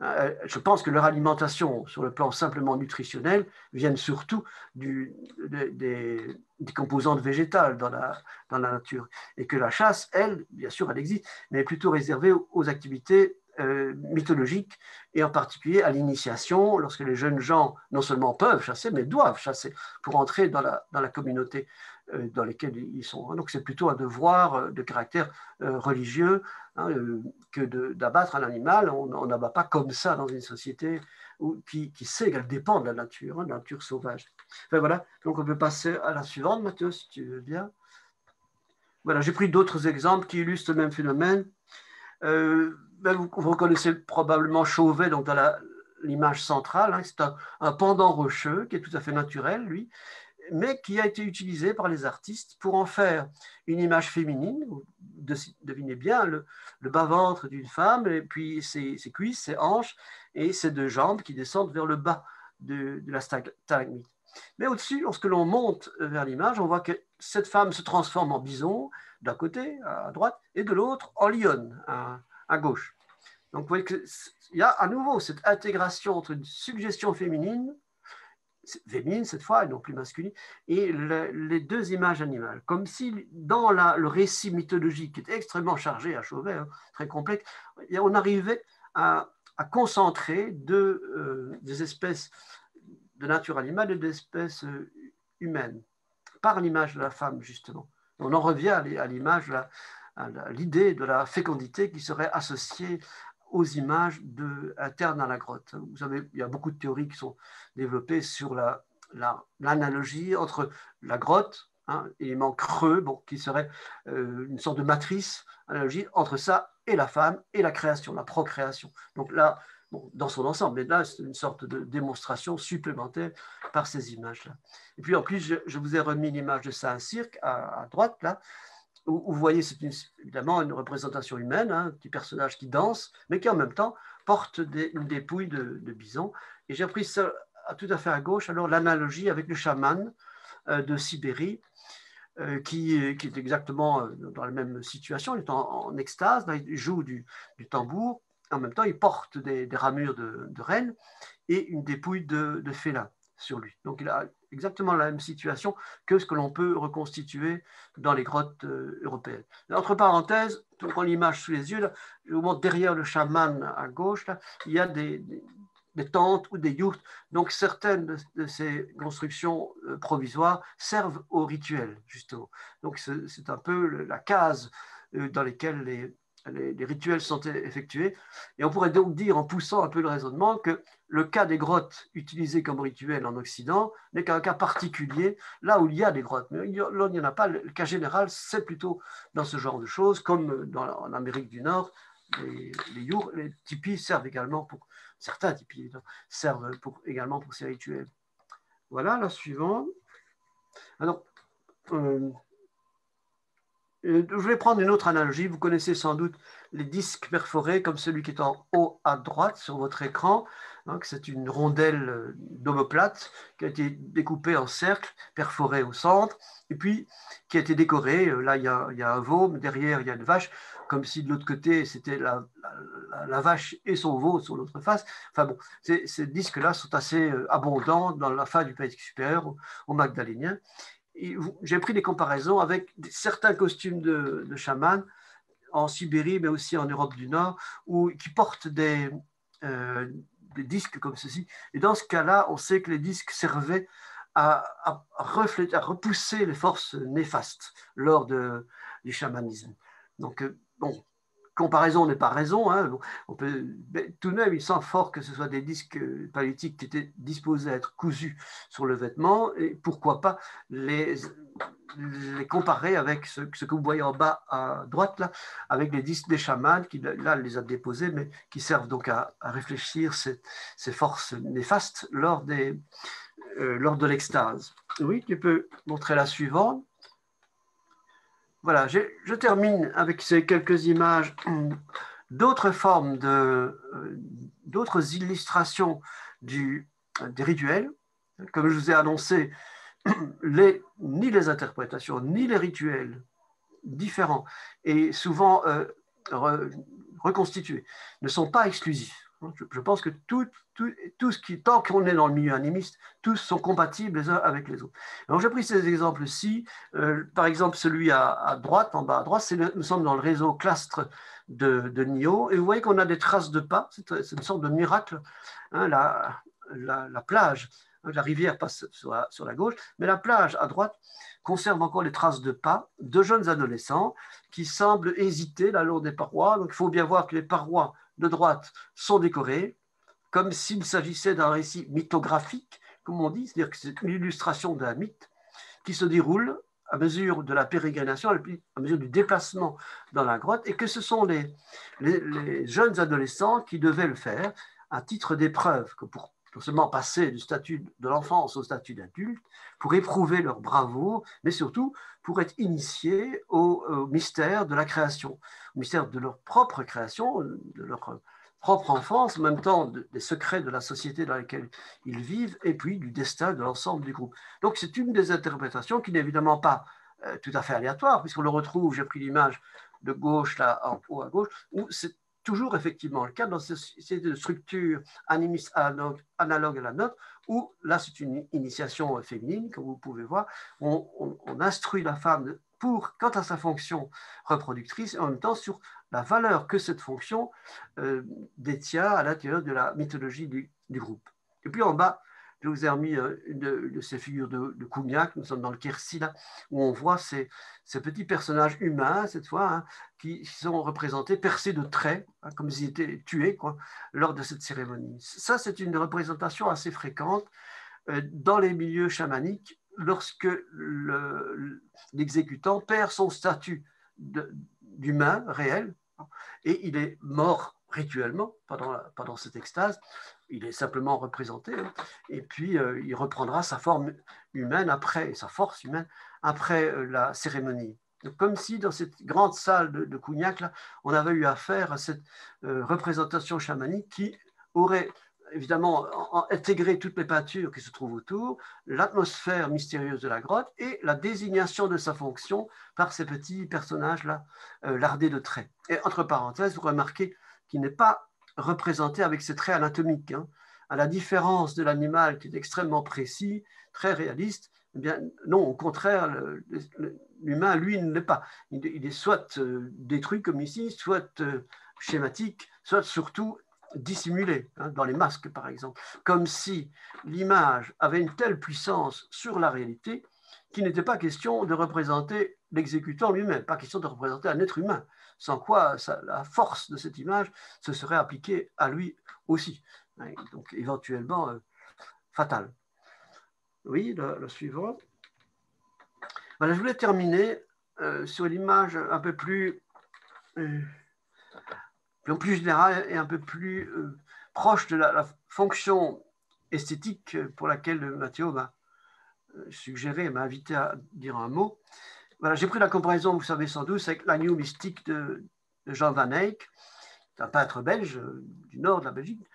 Je pense que leur alimentation, sur le plan simplement nutritionnel, viennent surtout du, de, des, des composantes végétales dans la, dans la nature. Et que la chasse, elle, bien sûr, elle existe, mais est plutôt réservée aux, aux activités euh, mythologiques, et en particulier à l'initiation, lorsque les jeunes gens, non seulement peuvent chasser, mais doivent chasser pour entrer dans la, dans la communauté euh, dans laquelle ils sont. Donc c'est plutôt un devoir euh, de caractère euh, religieux, Hein, euh, que d'abattre un animal. On n'abat pas comme ça dans une société où, qui, qui sait qu'elle dépend de la nature, hein, de la nature sauvage. Enfin, voilà, donc on peut passer à la suivante, Mathieu, si tu veux bien. Voilà, j'ai pris d'autres exemples qui illustrent le même phénomène. Euh, ben vous, vous reconnaissez probablement Chauvet, donc dans l'image centrale, hein, c'est un, un pendant rocheux qui est tout à fait naturel, lui, mais qui a été utilisé par les artistes pour en faire une image féminine. De, devinez bien, le, le bas-ventre d'une femme, et puis ses, ses cuisses, ses hanches, et ses deux jambes qui descendent vers le bas de, de la stalagmite. Mais au-dessus, lorsque l'on monte vers l'image, on voit que cette femme se transforme en bison, d'un côté, à droite, et de l'autre, en lionne, à, à gauche. Donc, vous voyez qu'il y a à nouveau cette intégration entre une suggestion féminine féminine cette fois, et non plus masculine, et le, les deux images animales. Comme si dans la, le récit mythologique, qui est extrêmement chargé à Chauvet, hein, très complexe, on arrivait à, à concentrer deux, euh, des espèces de nature animale et des espèces euh, humaines, par l'image de la femme, justement. On en revient à l'image, à l'idée de la fécondité qui serait associée aux images de, internes à la grotte. Vous savez, il y a beaucoup de théories qui sont développées sur la, la, l'analogie entre la grotte, hein, élément creux, bon, qui serait euh, une sorte de matrice, analogie entre ça et la femme, et la création, la procréation. Donc là, bon, dans son ensemble, mais là, c'est une sorte de démonstration supplémentaire par ces images-là. Et puis en plus, je, je vous ai remis l'image de Saint-Cirque à, à droite, là, où vous voyez, c'est évidemment une représentation humaine, hein, un petit personnage qui danse, mais qui en même temps porte des, une dépouille de, de bison. Et j'ai repris ça tout à fait à gauche, alors l'analogie avec le chaman euh, de Sibérie, euh, qui, qui est exactement dans la même situation, il est en, en extase, là, il joue du, du tambour, en même temps il porte des, des ramures de, de rennes et une dépouille de, de félin sur lui. Donc il a exactement la même situation que ce que l'on peut reconstituer dans les grottes européennes. Entre parenthèses, on prend l'image sous les yeux, là, je vous montre derrière le chaman à gauche, là, il y a des, des, des tentes ou des yourtes. Donc certaines de, de ces constructions euh, provisoires servent au rituel, justement. Donc c'est un peu le, la case euh, dans laquelle les, les, les rituels sont effectués. Et on pourrait donc dire, en poussant un peu le raisonnement, que le cas des grottes utilisées comme rituel en Occident n'est qu'un cas particulier, là où il y a des grottes. Mais là, il n'y en a pas. Le cas général, c'est plutôt dans ce genre de choses, comme dans, en Amérique du Nord, les, les, yours, les tipis servent également pour, certains tipis servent pour, également pour ces rituels. Voilà, la suivante. Alors, euh, je vais prendre une autre analogie. Vous connaissez sans doute les disques perforés, comme celui qui est en haut à droite sur votre écran. C'est une rondelle d'omoplate qui a été découpée en cercle, perforée au centre, et puis qui a été décorée. Là, il y a, il y a un veau, mais derrière, il y a une vache, comme si de l'autre côté, c'était la, la, la vache et son veau sur l'autre face. Enfin bon, ces, ces disques-là sont assez abondants dans la fin du Paléolithique supérieur, au, au Magdalénien. J'ai pris des comparaisons avec certains costumes de, de chamans en Sibérie, mais aussi en Europe du Nord, où, qui portent des... Euh, des disques comme ceci, et dans ce cas-là, on sait que les disques servaient à, à, refléter, à repousser les forces néfastes lors de, du chamanisme. Donc, bon, comparaison n'est pas raison, hein. On peut, tout de même, il semble fort que ce soit des disques paléolithiques qui étaient disposés à être cousus sur le vêtement, et pourquoi pas les, les comparer avec ce, ce que vous voyez en bas à droite, là, avec les disques des chamans qui, là, les a déposés, mais qui servent donc à, à réfléchir ces, ces forces néfastes lors, des, euh, lors de l'extase. Oui, tu peux montrer la suivante. Voilà, je, je termine avec ces quelques images d'autres formes, de, d'autres illustrations du, des rituels. Comme je vous ai annoncé, les, ni les interprétations, ni les rituels différents et souvent euh, re, reconstitués ne sont pas exclusifs. Je, je pense que tout, tout, tout ce qui, tant qu'on est dans le milieu animiste, tous sont compatibles les uns avec les autres. Alors j'ai pris ces exemples-ci. Euh, par exemple, celui à, à droite, en bas à droite, le, nous sommes dans le réseau clastre de, de Niaux, et vous voyez qu'on a des traces de pas. C'est une sorte de miracle. Hein, la, la, la plage, la rivière passe sur la, sur la gauche, mais la plage à droite conserve encore les traces de pas de jeunes adolescents qui semblent hésiter là, le long des parois. Donc il faut bien voir que les parois de droite sont décorés, comme s'il s'agissait d'un récit mythographique, comme on dit, c'est-à-dire que c'est une illustration d'un mythe qui se déroule à mesure de la pérégrination, à mesure du déplacement dans la grotte, et que ce sont les, les, les jeunes adolescents qui devaient le faire à titre d'épreuve, que pour non seulement passer du statut de l'enfance au statut d'adulte, pour éprouver leur bravoure, mais surtout pour être initiés au, au mystère de la création, au mystère de leur propre création, de leur propre enfance, en même temps de, des secrets de la société dans laquelle ils vivent, et puis du destin de l'ensemble du groupe. Donc c'est une des interprétations qui n'est évidemment pas euh, tout à fait aléatoire, puisqu'on le retrouve, j'ai pris l'image de gauche, là, en haut à gauche, où c'est toujours effectivement le cas dans cette structure animiste analogue, analogue à la nôtre, où là c'est une initiation féminine, comme vous pouvez voir, on, on, on instruit la femme pour, quant à sa fonction reproductrice, et en même temps sur la valeur que cette fonction euh, détient à l'intérieur de la mythologie du, du groupe. Et puis en bas, je vous ai remis une de ces figures de, de Cougnac, nous sommes dans le Quercy, là, où on voit ces, ces petits personnages humains, cette fois, hein, qui sont représentés, percés de traits, hein, comme s'ils étaient tués quoi, lors de cette cérémonie. Ça, c'est une représentation assez fréquente euh, dans les milieux chamaniques, lorsque l'exécutant le, perd son statut d'humain réel, hein, et il est mort rituellement pendant, pendant cette extase. Il est simplement représenté, hein, et puis euh, il reprendra sa forme humaine après, et sa force humaine après euh, la cérémonie. Donc, comme si dans cette grande salle de, de Cougnac, là, on avait eu affaire à cette euh, représentation chamanique qui aurait évidemment en, en, intégré toutes les peintures qui se trouvent autour, l'atmosphère mystérieuse de la grotte et la désignation de sa fonction par ces petits personnages-là, euh, lardés de traits. Et entre parenthèses, vous remarquez qu'il n'est pas représenté avec ses traits anatomiques. Hein. À la différence de l'animal qui est extrêmement précis, très réaliste, eh bien, non, au contraire, l'humain, lui, ne l'est pas. Il, il est soit euh, détruit comme ici, soit euh, schématique, soit surtout dissimulé, hein, dans les masques, par exemple. Comme si l'image avait une telle puissance sur la réalité qu'il n'était pas question de représenter l'exécutant lui-même, pas question de représenter un être humain, sans quoi ça, la force de cette image se serait appliquée à lui aussi, donc éventuellement euh, fatale. Oui, la, la suivante. Voilà, je voulais terminer euh, sur l'image un peu plus, euh, plus générale et un peu plus euh, proche de la, la fonction esthétique pour laquelle Mathieu m'a suggéré, m'a invité à dire un mot. Voilà, j'ai pris la comparaison, vous savez sans doute, avec l'agneau mystique de, de Jean Van Eyck, un peintre belge du nord de la Belgique,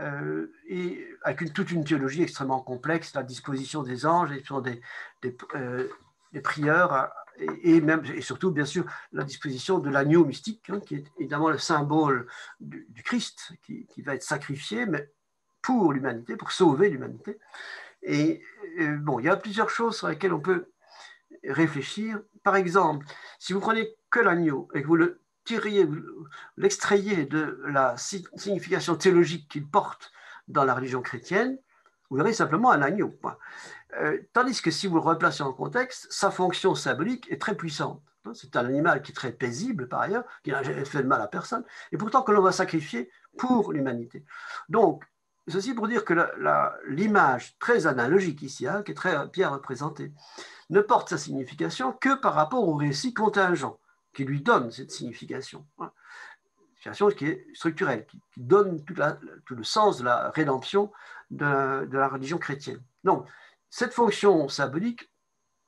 euh, et avec une, toute une théologie extrêmement complexe, la disposition des anges, et des, des, euh, des prieurs, et, et, même, et surtout, bien sûr, la disposition de l'agneau mystique, hein, qui est évidemment le symbole du, du Christ, qui, qui va être sacrifié, mais pour l'humanité, pour sauver l'humanité. Et, et bon, il y a plusieurs choses sur lesquelles on peut réfléchir. Par exemple, si vous prenez que l'agneau et que vous le tiriez, l'extrayez de la signification théologique qu'il porte dans la religion chrétienne, vous verrez simplement un agneau. Euh, tandis que si vous le replacez en contexte, sa fonction symbolique est très puissante. C'est un animal qui est très paisible par ailleurs, qui n'a jamais fait de mal à personne, et pourtant que l'on va sacrifier pour l'humanité. Donc, ceci pour dire que l'image très analogique ici, hein, qui est très bien représentée, ne porte sa signification que par rapport au récit contingent qui lui donne cette signification. Voilà. Signification qui est structurelle, qui, qui donne tout, la, tout le sens de la rédemption de, de la religion chrétienne. Donc, cette fonction symbolique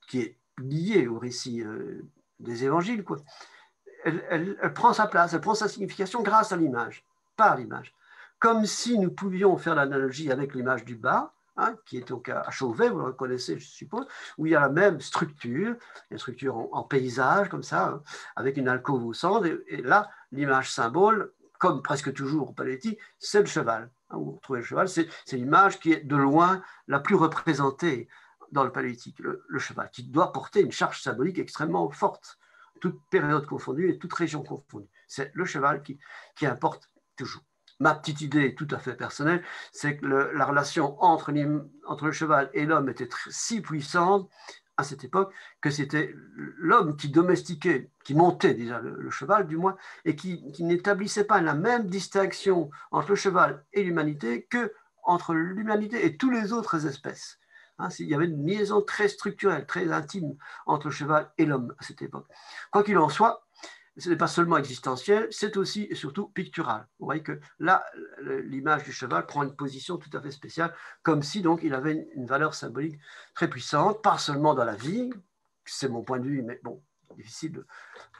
qui est liée au récit euh, des évangiles, quoi, elle, elle, elle prend sa place, elle prend sa signification grâce à l'image, par l'image. Comme si nous pouvions faire l'analogie avec l'image du bas, hein, qui est donc à Chauvet, vous le reconnaissez, je suppose, où il y a la même structure, une structure en, en paysage, comme ça, hein, avec une alcôve au centre, et, et là, l'image symbole, comme presque toujours au Paléolithique, c'est le cheval. Hein, où vous retrouvez le cheval, c'est l'image qui est de loin la plus représentée dans le Paléolithique, le, le cheval, qui doit porter une charge symbolique extrêmement forte, toute période confondue et toute région confondue. C'est le cheval qui, qui importe toujours. Ma petite idée tout à fait personnelle, c'est que le, la relation entre, entre le cheval et l'homme était très, si puissante à cette époque que c'était l'homme qui domestiquait, qui montait déjà le, le cheval du moins, et qui, qui n'établissait pas la même distinction entre le cheval et l'humanité que entre l'humanité et toutes les autres espèces. Hein, il y avait une liaison très structurelle, très intime entre le cheval et l'homme à cette époque. Quoi qu'il en soit, ce n'est pas seulement existentiel, c'est aussi et surtout pictural. Vous voyez que là, l'image du cheval prend une position tout à fait spéciale, comme si donc il avait une valeur symbolique très puissante, pas seulement dans la vie, c'est mon point de vue, mais bon, difficile de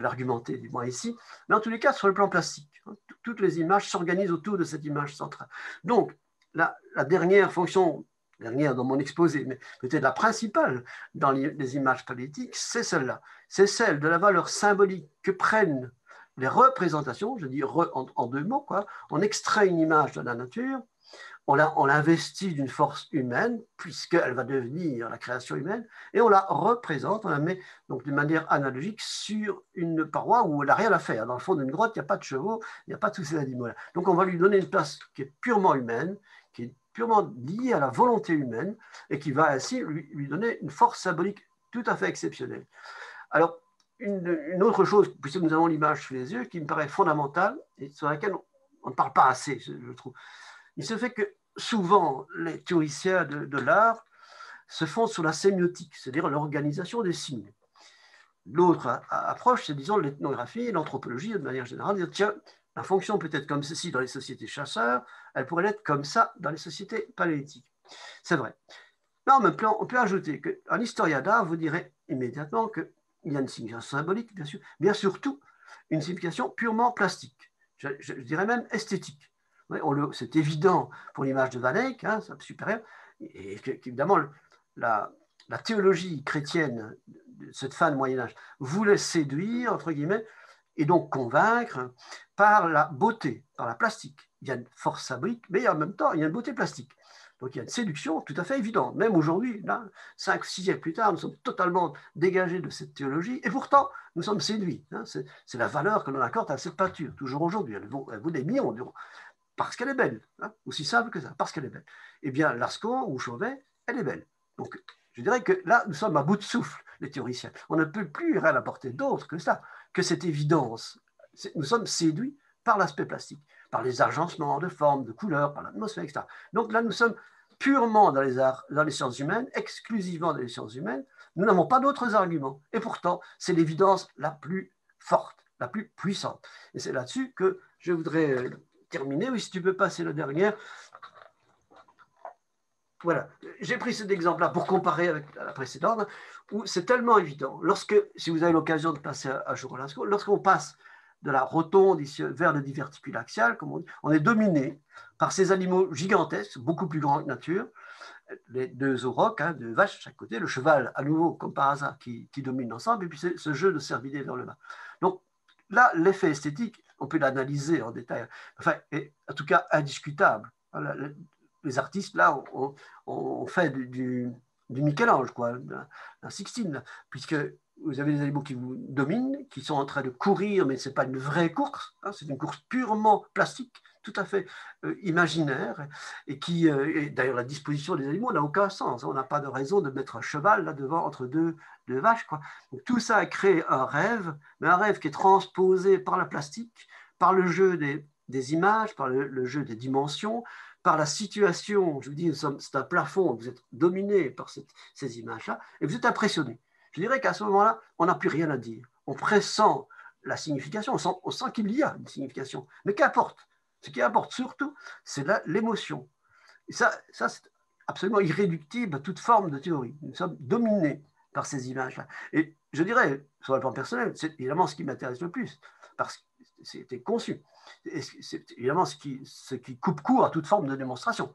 l'argumenter, du moins ici, mais en tous les cas sur le plan plastique. Toutes les images s'organisent autour de cette image centrale. Donc, la, la dernière fonction, dernière dans mon exposé, mais peut-être la principale dans les images paléolithiques, c'est celle-là. C'est celle de la valeur symbolique que prennent les représentations, je dis re, en, en deux mots, quoi. On extrait une image de la nature, on l'investit d'une force humaine, puisqu'elle va devenir la création humaine, et on la représente, on la met donc de manière analogique sur une paroi où elle n'a rien à faire. Dans le fond d'une grotte, il n'y a pas de chevaux, il n'y a pas tous ces animaux-là. Donc on va lui donner une place qui est purement humaine, qui est purement liée à la volonté humaine et qui va ainsi lui, lui donner une force symbolique tout à fait exceptionnelle. Alors, une, une autre chose, puisque nous avons l'image sous les yeux, qui me paraît fondamentale et sur laquelle on, on ne parle pas assez, je trouve. Il se fait que souvent, les théoriciens de, de l'art se fondent sur la sémiotique, c'est-à-dire l'organisation des signes. L'autre approche, c'est disons l'ethnographie et l'anthropologie de manière générale, dire, tiens, la fonction peut être comme ceci dans les sociétés chasseurs, elle pourrait l'être comme ça dans les sociétés paléolithiques. C'est vrai. Là, on peut ajouter qu'un historien d'art vous dirait immédiatement qu'il y a une signification symbolique, bien sûr, mais surtout une signification purement plastique, je, je, je dirais même esthétique. C'est évident pour l'image de Van Eyck, hein, supérieure, et qu'évidemment la, la théologie chrétienne de cette fin de Moyen-Âge voulait séduire, entre guillemets, et donc convaincre par la beauté, par la plastique. Il y a une force symbolique, mais en même temps, il y a une beauté plastique. Donc il y a une séduction tout à fait évidente. Même aujourd'hui, cinq ou six siècles plus tard, nous sommes totalement dégagés de cette théologie, et pourtant, nous sommes séduits. Hein. C'est la valeur que l'on accorde à cette peinture, toujours aujourd'hui. Elle vaut, elle vaut des millions d'euros, parce qu'elle est belle. Hein. Aussi simple que ça, parce qu'elle est belle. Eh bien, Lascaux ou Chauvet, elle est belle. Donc, je dirais que là, nous sommes à bout de souffle, les théoriciens. On ne peut plus rien apporter d'autre que ça, que cette évidence. Nous sommes séduits par l'aspect plastique, par les agencements de formes, de couleurs, par l'atmosphère, et cetera. Donc là, nous sommes purement dans les arts, dans les sciences humaines, exclusivement dans les sciences humaines. Nous n'avons pas d'autres arguments. Et pourtant, c'est l'évidence la plus forte, la plus puissante. Et c'est là-dessus que je voudrais terminer. Oui, si tu peux passer la dernière. Voilà, j'ai pris cet exemple-là pour comparer avec la précédente, où c'est tellement évident. Lorsque, si vous avez l'occasion de passer à Lascaux, lorsqu'on passe de la rotonde ici vers le diverticule axial, comme on dit, on est dominé par ces animaux gigantesques, beaucoup plus grands que nature, les deux aurochs, hein, deux vaches de chaque côté, le cheval à nouveau, comme par hasard, qui, qui domine l'ensemble, et puis c'est ce jeu de cervidés dans le bas. Donc là, l'effet esthétique, on peut l'analyser en détail, enfin, est en tout cas indiscutable. Voilà, les artistes, là, on, on, on fait du, du, du Michel-Ange, quoi, un Sixtine, puisque vous avez des animaux qui vous dominent, qui sont en train de courir, mais ce n'est pas une vraie course, hein, c'est une course purement plastique, tout à fait euh, imaginaire, et qui, euh, d'ailleurs la disposition des animaux n'a aucun sens, hein, on n'a pas de raison de mettre un cheval là devant entre deux, deux vaches, quoi. Donc, tout ça a créé un rêve, mais un rêve qui est transposé par la plastique, par le jeu des, des images, par le, le jeu des dimensions, par la situation. Je vous dis, c'est un plafond, vous êtes dominé par cette, ces images-là, et vous êtes impressionné. Je dirais qu'à ce moment-là, on n'a plus rien à dire. On pressent la signification, on sent, on sent qu'il y a une signification. Mais qu'importe, ce qui importe surtout, c'est l'émotion. Et ça, ça c'est absolument irréductible à toute forme de théorie. Nous sommes dominés par ces images-là. Et je dirais, sur le plan personnel, c'est évidemment ce qui m'intéresse le plus, parce que c'était conçu. C'est évidemment ce qui, ce qui coupe court à toute forme de démonstration.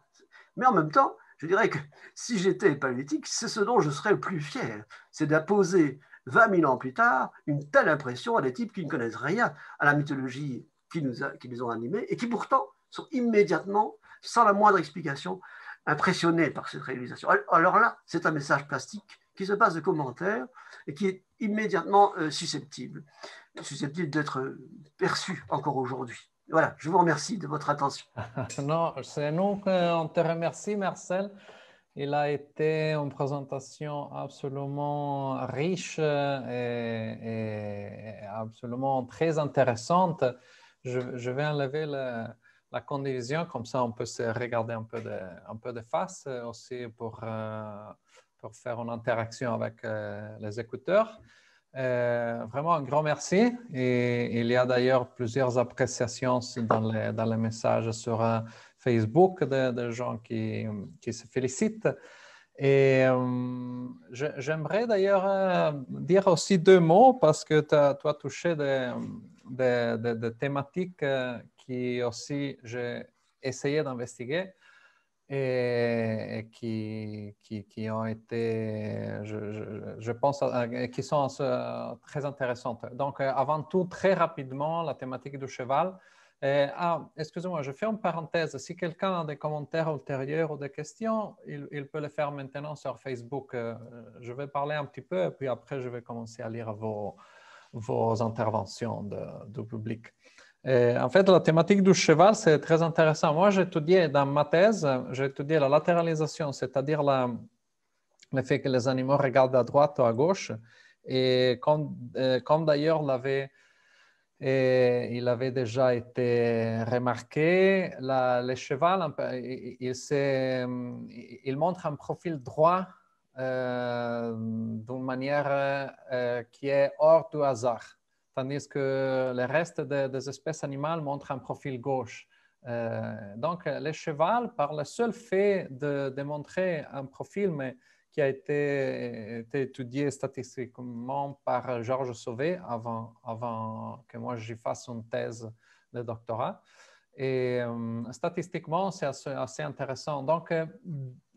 Mais en même temps, je dirais que si j'étais paléolithique, c'est ce dont je serais le plus fier, c'est d'imposer vingt mille ans plus tard une telle impression à des types qui ne connaissent rien à la mythologie qui nous, a, qui nous ont animés et qui pourtant sont immédiatement, sans la moindre explication, impressionnés par cette réalisation. Alors là, c'est un message plastique qui se passe de commentaires et qui est immédiatement euh, susceptible, susceptible d'être perçu encore aujourd'hui. Voilà, je vous remercie de votre attention. Non, c'est nous qu'on te remercie, Marcel. Il a été une présentation absolument riche et, et absolument très intéressante. Je, je vais enlever le, la condivision, comme ça on peut se regarder un peu de, un peu de face aussi pour... Euh, pour faire une interaction avec euh, les écouteurs. Euh, vraiment un grand merci. Et il y a d'ailleurs plusieurs appréciations dans les, dans les messages sur euh, Facebook de, de gens qui, qui se félicitent. Et euh, j'aimerais d'ailleurs euh, dire aussi deux mots parce que tu as, tu as touché des, des, des, des thématiques euh, qui aussi j'ai essayé d'investiguer. Et qui, qui, qui ont été, je, je, je pense, qui sont très intéressantes. Donc, avant tout, très rapidement, la thématique du cheval. Et, ah, excusez-moi, je fais une parenthèse. Si quelqu'un a des commentaires ultérieurs ou des questions, il, il peut les faire maintenant sur Facebook. Je vais parler un petit peu, et puis après, je vais commencer à lire vos, vos interventions du public. Et en fait, la thématique du cheval, c'est très intéressant. Moi, j'ai étudié dans ma thèse, j'ai étudié la latéralisation, c'est-à-dire le fait que les animaux regardent à droite ou à gauche. Et comme, comme d'ailleurs l'avait, il avait déjà été remarqué, la, le cheval, il, il, il montre un profil droit euh, d'une manière euh, qui est hors du hasard. Tandis que le reste de, des espèces animales montre un profil gauche. Euh, donc, le cheval, par le seul fait de, de montrer un profil mais qui a été, été étudié statistiquement par Georges Sauvé avant, avant que moi j'y fasse une thèse de doctorat. Et euh, statistiquement, c'est assez, assez intéressant. Donc euh,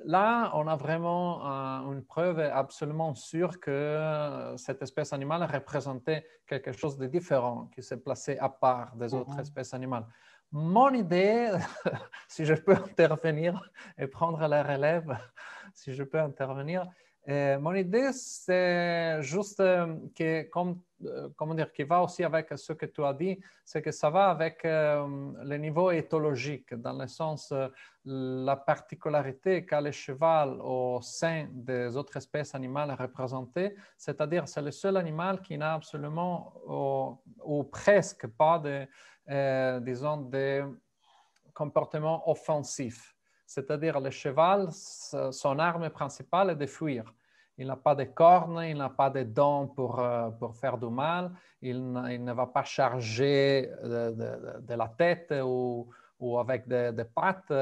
là, on a vraiment euh, une preuve absolument sûre que euh, cette espèce animale représentait quelque chose de différent, qui s'est placé à part des Mm-hmm. autres espèces animales. Mon idée, si je peux intervenir et prendre la relève, si je peux intervenir, et mon idée, c'est juste que, comme, comment dire, qui va aussi avec ce que tu as dit, c'est que ça va avec euh, le niveau éthologique, dans le sens, euh, la particularité qu'a le cheval au sein des autres espèces animales représentées, c'est-à-dire c'est le seul animal qui n'a absolument ou, ou presque pas de, euh, disons, de comportement offensif. C'est-à-dire le cheval, son arme principale est de fuir. Il n'a pas de cornes, il n'a pas de dents pour, pour faire du mal, il, il ne va pas charger de, de, de la tête ou, ou avec des de pattes,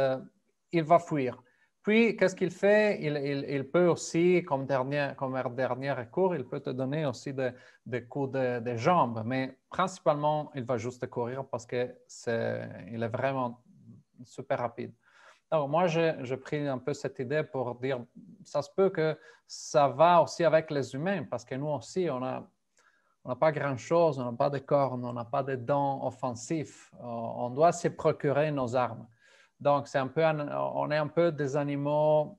il va fuir. Puis, qu'est-ce qu'il fait? Il, il, il peut aussi, comme dernier, comme dernier recours, il peut te donner aussi des de coups de, de jambes, mais principalement, il va juste courir parce qu'il est vraiment super rapide. Alors moi, j'ai pris un peu cette idée pour dire, ça se peut que ça va aussi avec les humains, parce que nous aussi, on n'a on n'a pas grand-chose, on n'a pas de cornes, on n'a pas de dents offensives, on doit se procurer nos armes. Donc, c'est un peu, on est un peu des animaux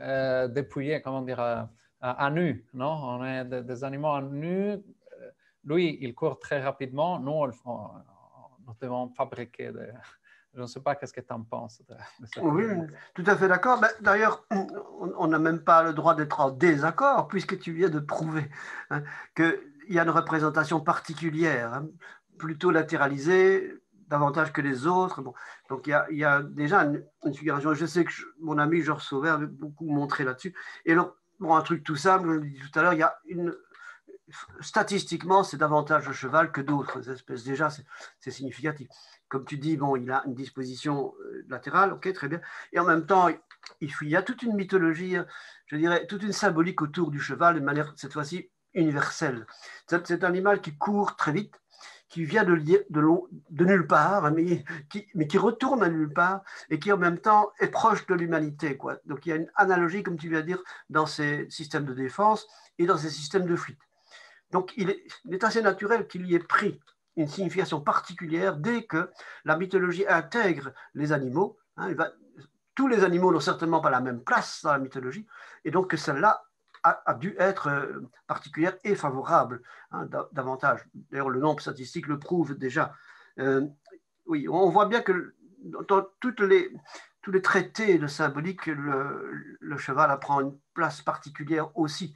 euh, dépouillés, comment dire, à nu, non? On est des, des animaux à nu. Lui, il court très rapidement. Nous, on, on, nous devons fabriquer des... Je ne sais pas qu'est-ce que tu en penses. De, de oui, tout à fait d'accord. Ben, d'ailleurs, on n'a même pas le droit d'être en désaccord, puisque tu viens de prouver hein, qu'il y a une représentation particulière, hein, plutôt latéralisée, davantage que les autres. Bon. Donc, il y a, il y a déjà une, une suggestion. Je sais que je, mon ami Georges Sauvé avait beaucoup montré là-dessus. Et alors, bon, un truc tout simple, je le dis tout à l'heure, il y a une... Statistiquement, c'est davantage le cheval que d'autres espèces. Déjà, c'est significatif. Comme tu dis, bon, il a une disposition latérale, ok, très bien. Et en même temps, il, il y a toute une mythologie, je dirais, toute une symbolique autour du cheval, de manière cette fois-ci universelle. C'est un animal qui court très vite, qui vient de, de, de nulle part, mais qui, mais qui retourne à nulle part et qui en même temps est proche de l'humanité, quoi. Donc, il y a une analogie, comme tu viens de dire, dans ces systèmes de défense et dans ces systèmes de fuite. Donc, il est, il est assez naturel qu'il y ait pris une signification particulière dès que la mythologie intègre les animaux. Hein, va, tous les animaux n'ont certainement pas la même place dans la mythologie, et donc que celle-là a, a dû être particulière et favorable, hein, davantage. D'ailleurs, le nombre statistique le prouve déjà. Euh, oui, on voit bien que dans toutes les, tous les traités de symbolique, le, le cheval prend une place particulière aussi.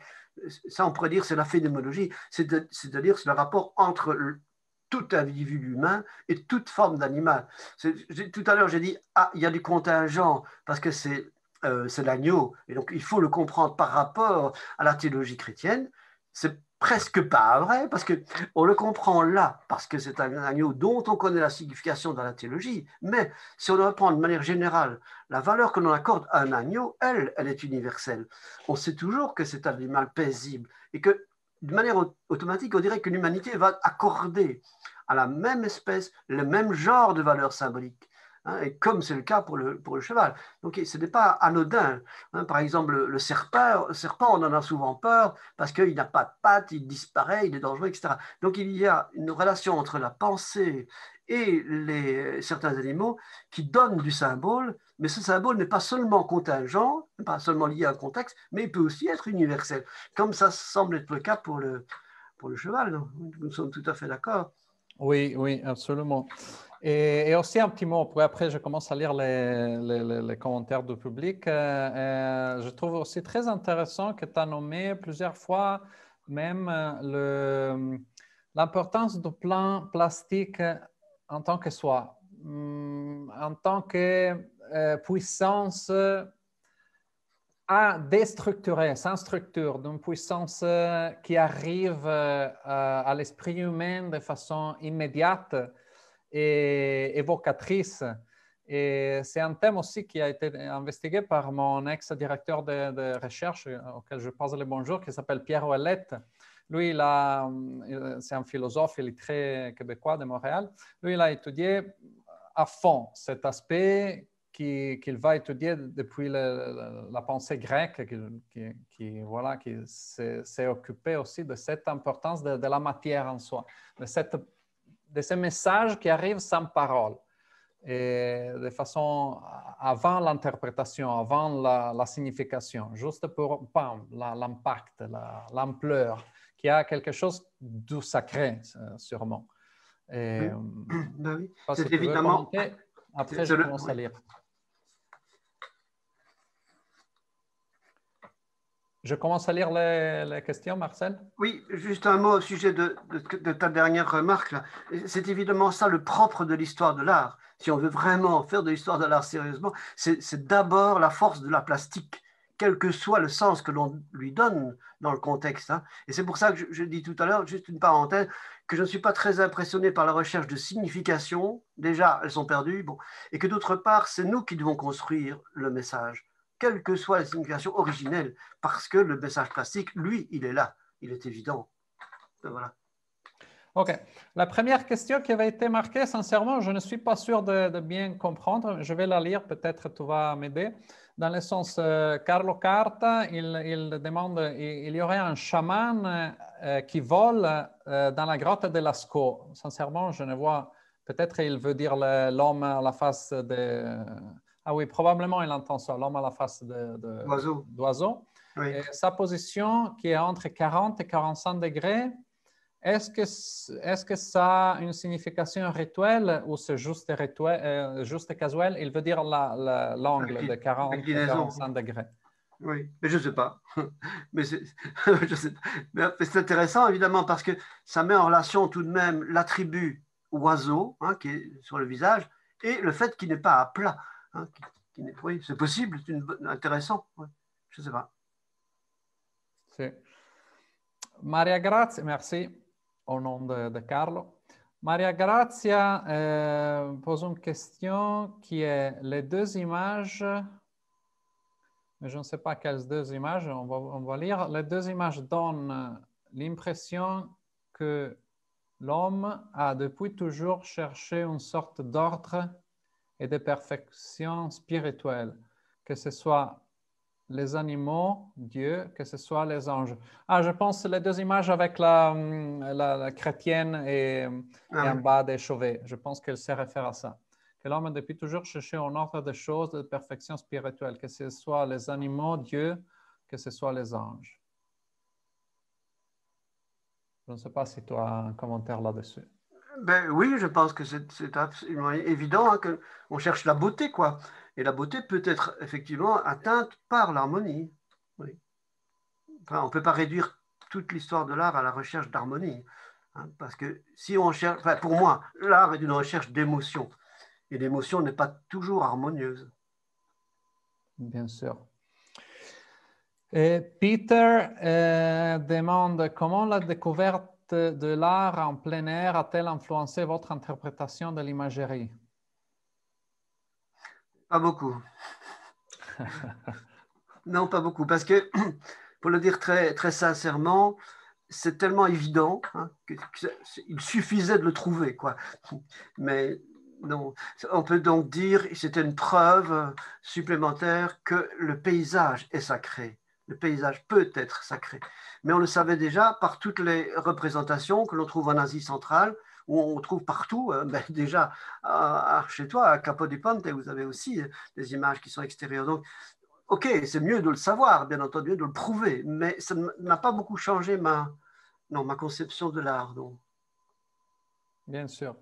Ça, on pourrait dire, c'est la phénoménologie, c'est-à-dire c'est le rapport entre le, tout individu humain et toute forme d'animal. Tout à l'heure, j'ai dit, ah, il y a du contingent, parce que c'est euh, l'agneau, et donc il faut le comprendre par rapport à la théologie chrétienne. C'est presque pas vrai, parce qu'on le comprend là, parce que c'est un agneau dont on connaît la signification dans la théologie, mais si on reprend de manière générale, la valeur que l'on accorde à un agneau, elle, elle est universelle. On sait toujours que c'est un animal paisible, et que de manière automatique, on dirait que l'humanité va accorder à la même espèce le même genre de valeur symbolique. Hein, et comme c'est le cas pour le, pour le cheval. Donc, ce n'est pas anodin. Hein, par exemple, le, le serpent, le serpent, on en a souvent peur parce qu'il n'a pas de pattes, il disparaît, il est dangereux, et cetera. Donc, il y a une relation entre la pensée et les, certains animaux qui donnent du symbole, mais ce symbole n'est pas seulement contingent, pas seulement lié à un contexte, mais il peut aussi être universel, comme ça semble être le cas pour le, pour le cheval. Donc, nous sommes tout à fait d'accord. Oui, oui, absolument. Et, et aussi un petit mot, puis après je commence à lire les, les, les commentaires du public. Euh, je trouve aussi très intéressant que tu as nommé plusieurs fois même l'importance du plan plastique en tant que soi, en tant que euh, puissance à déstructurer, sans structure, d'une puissance qui arrive euh, à l'esprit humain de façon immédiate et évocatrice. Et c'est un thème aussi qui a été investigué par mon ex-directeur de, de recherche, auquel je passe le bonjour, qui s'appelle Pierre Ouellette. Lui, c'est un philosophe, il est très québécois de Montréal. Lui, il a étudié à fond cet aspect qu'il qui va étudier depuis le, la, la pensée grecque, qui, qui, qui, voilà, qui s'est occupé aussi de cette importance de, de la matière en soi, de cette de ces messages qui arrivent sans parole, et de façon avant l'interprétation, avant la, la signification, juste pour l'impact, l'ampleur, qui a quelque chose de sacré, sûrement. Et, ben oui. C'est si évidemment... Après, je commence à lire. Je commence à lire les, les questions, Marcel. Oui, juste un mot au sujet de, de, de ta dernière remarque. C'est évidemment ça le propre de l'histoire de l'art. Si on veut vraiment faire de l'histoire de l'art sérieusement, c'est d'abord la force de la plastique, quel que soit le sens que l'on lui donne dans le contexte. Hein. Et c'est pour ça que je, je dis tout à l'heure, juste une parenthèse, que je ne suis pas très impressionné par la recherche de signification. Déjà, elles sont perdues. Bon. Et que d'autre part, c'est nous qui devons construire le message, quelle que soit la signification originelle, parce que le message plastique, lui, il est là, il est évident. Voilà. OK. La première question qui avait été marquée, sincèrement, je ne suis pas sûr de, de bien comprendre. Je vais la lire, peut-être tu vas m'aider. Dans le sens, euh, Carlo Carta, il, il demande, il, il y aurait un chaman euh, qui vole euh, dans la grotte de Lascaux. Sincèrement, je ne vois, peut-être il veut dire l'homme à la face de... Ah oui, probablement il entend ça, l'homme à la face d'oiseau. oui. euh, sa position qui est entre quarante et quarante-cinq degrés, est-ce que, est-ce que ça a une signification rituelle ou c'est juste, rituel, euh, juste casuel? Il veut dire l'angle de quarante et quarante-cinq degrés. Oui, mais je ne sais pas. Mais c'est intéressant, évidemment, parce que ça met en relation tout de même l'attribut oiseau, hein, qui est sur le visage, et le fait qu'il n'est pas à plat. Hein, qui, qui oui, c'est possible, c'est une, intéressant. Oui, je ne sais pas. Maria Grazia, merci, au nom de, de Carlo. Maria Grazia euh, pose une question qui est les deux images... Mais je ne sais pas quelles deux images, on va, on va lire. Les deux images donnent l'impression que l'homme a depuis toujours cherché une sorte d'ordre et de perfection spirituelle, que ce soit les animaux, Dieu, que ce soit les anges. Ah, je pense les deux images avec la, la, la chrétienne et, ah, et en bas des Chauvet. Je pense qu'elle se réfère à ça. Que l'homme a depuis toujours cherché en ordre des choses de perfection spirituelle, que ce soit les animaux, Dieu, que ce soit les anges. Je ne sais pas si tu as un commentaire là-dessus. Ben oui, je pense que c'est absolument évident, hein, qu'on cherche la beauté, quoi. Et la beauté peut être effectivement atteinte par l'harmonie. Oui. Enfin, on ne peut pas réduire toute l'histoire de l'art à la recherche d'harmonie, hein, parce que si on cherche, enfin, pour moi, l'art est une recherche d'émotion. Et l'émotion n'est pas toujours harmonieuse. Bien sûr. Et Peter euh, demande comment la découverte de l'art en plein air a-t-elle influencé votre interprétation de l'imagerie? Pas beaucoup. Non, pas beaucoup. Parce que, pour le dire très, très sincèrement, c'est tellement évident, hein, qu'il suffisait de le trouver, quoi. Mais... non. On peut donc dire que c'était une preuve supplémentaire que le paysage est sacré. Le paysage peut être sacré. Mais on le savait déjà par toutes les représentations que l'on trouve en Asie centrale, où on trouve partout, ben déjà à, à, chez toi, à Capodiponte, vous avez aussi des images qui sont extérieures. Donc, ok, c'est mieux de le savoir, bien entendu, de le prouver, mais ça n'a pas beaucoup changé ma, non, ma conception de l'art. Bien sûr.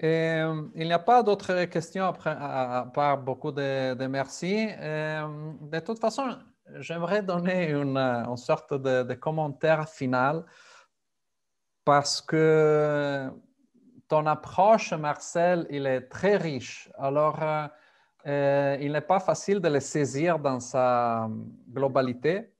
Et il n'y a pas d'autres questions après, à part beaucoup de, de merci. Et de toute façon, j'aimerais donner une, une sorte de, de commentaire final parce que ton approche, Marcel, il est très riche. Alors, euh, il n'est pas facile de le saisir dans sa globalité.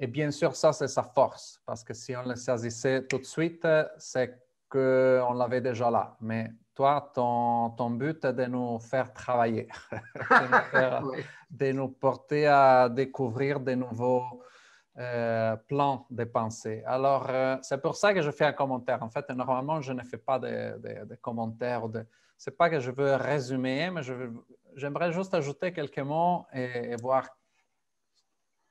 Et bien sûr, ça, c'est sa force parce que si on le saisissait tout de suite, c'est qu'on l'avait déjà là, mais toi, ton, ton but est de nous faire travailler, de, nous faire, oui. de nous porter à découvrir de nouveaux euh, plans de pensée. Alors, euh, c'est pour ça que je fais un commentaire. En fait, normalement, je ne fais pas de, de, de commentaires. De... Ce n'est pas que je veux résumer, mais j'aimerais juste ajouter quelques mots et, et voir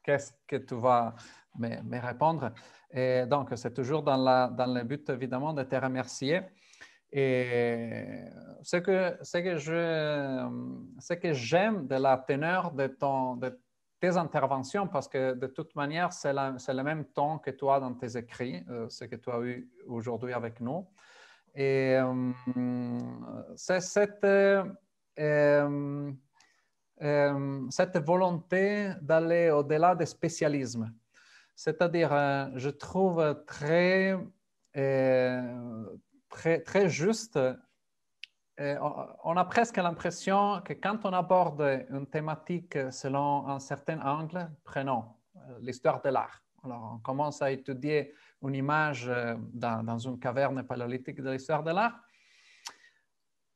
qu'est-ce que tu vas me, me répondre. Et donc, c'est toujours dans, la, dans le but, évidemment, de te remercier. Et ce que, ce que je, ce que j'aime de la teneur de, ton, de tes interventions, parce que de toute manière, c'est le même ton que toi dans tes écrits, euh, ce que tu as eu aujourd'hui avec nous. Et euh, c'est cette... Euh, euh, Euh, cette volonté d'aller au-delà des spécialismes. C'est-à-dire, euh, je trouve très, euh, très, très juste, et on a presque l'impression que quand on aborde une thématique selon un certain angle, prenons l'histoire de l'art. Alors, on commence à étudier une image dans, dans une caverne paléolithique de l'histoire de l'art.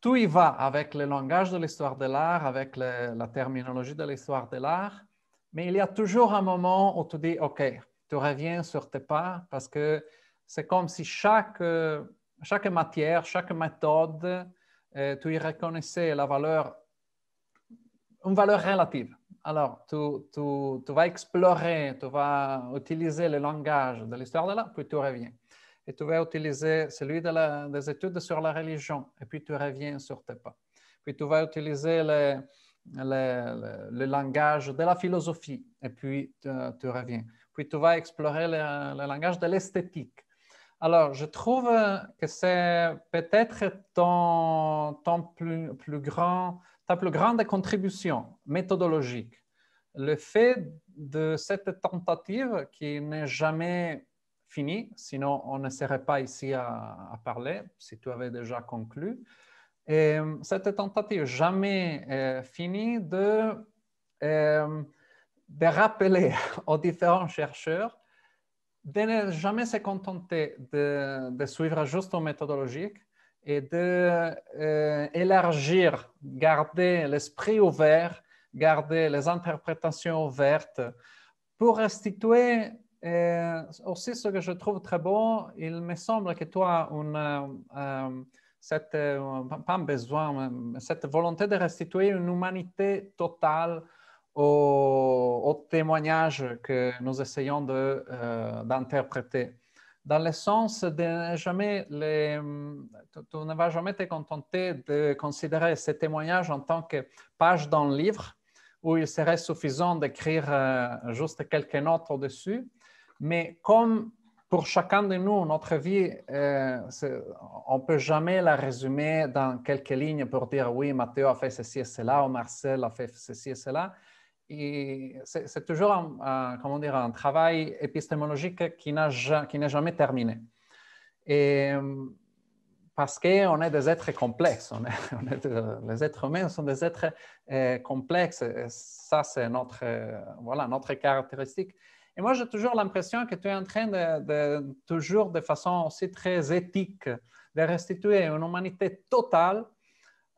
Tout y va avec le langage de l'histoire de l'art, avec le, la terminologie de l'histoire de l'art, mais il y a toujours un moment où tu dis, OK, tu reviens sur tes pas, parce que c'est comme si chaque, chaque matière, chaque méthode, eh, tu y reconnaissais la valeur, une valeur relative. Alors, tu, tu, tu vas explorer, tu vas utiliser le langage de l'histoire de l'art, puis tu reviens. Et tu vas utiliser celui de la, des études sur la religion, et puis tu reviens sur tes pas. Puis tu vas utiliser le, le, le langage de la philosophie et puis tu, tu reviens. Puis tu vas explorer le, le langage de l'esthétique. Alors, je trouve que c'est peut-être ton, ton plus, plus grand, ta plus grande contribution méthodologique. Le fait de cette tentative qui n'est jamais finie, sinon on ne serait pas ici à, à parler, si tu avais déjà conclu, et cette tentative jamais euh, finie de, euh, de rappeler aux différents chercheurs de ne jamais se contenter de, de suivre juste une méthodologie et d'élargir, euh, garder l'esprit ouvert, garder les interprétations ouvertes pour restituer euh, aussi ce que je trouve très beau. Il me semble que toi, une, euh, cette, pas besoin, cette volonté de restituer une humanité totale au, au témoignage que nous essayons d'interpréter. Euh, dans le sens de jamais, les, tu, tu ne vas jamais te contenter de considérer ces témoignages en tant que page d'un livre où il serait suffisant d'écrire euh, juste quelques notes au-dessus. Mais comme pour chacun de nous, notre vie, euh, on ne peut jamais la résumer dans quelques lignes pour dire « oui, Matteo a fait ceci et cela » ou « Marcel a fait ceci et cela ». C'est toujours un, un, comment dire, un travail épistémologique qui n'est jamais terminé. Et, parce qu'on est des êtres complexes. On est, on est de, les êtres humains sont des êtres euh, complexes. Et ça, c'est notre, euh, voilà, notre caractéristique. Et moi, j'ai toujours l'impression que tu es en train de, de, toujours de façon aussi très éthique, de restituer une humanité totale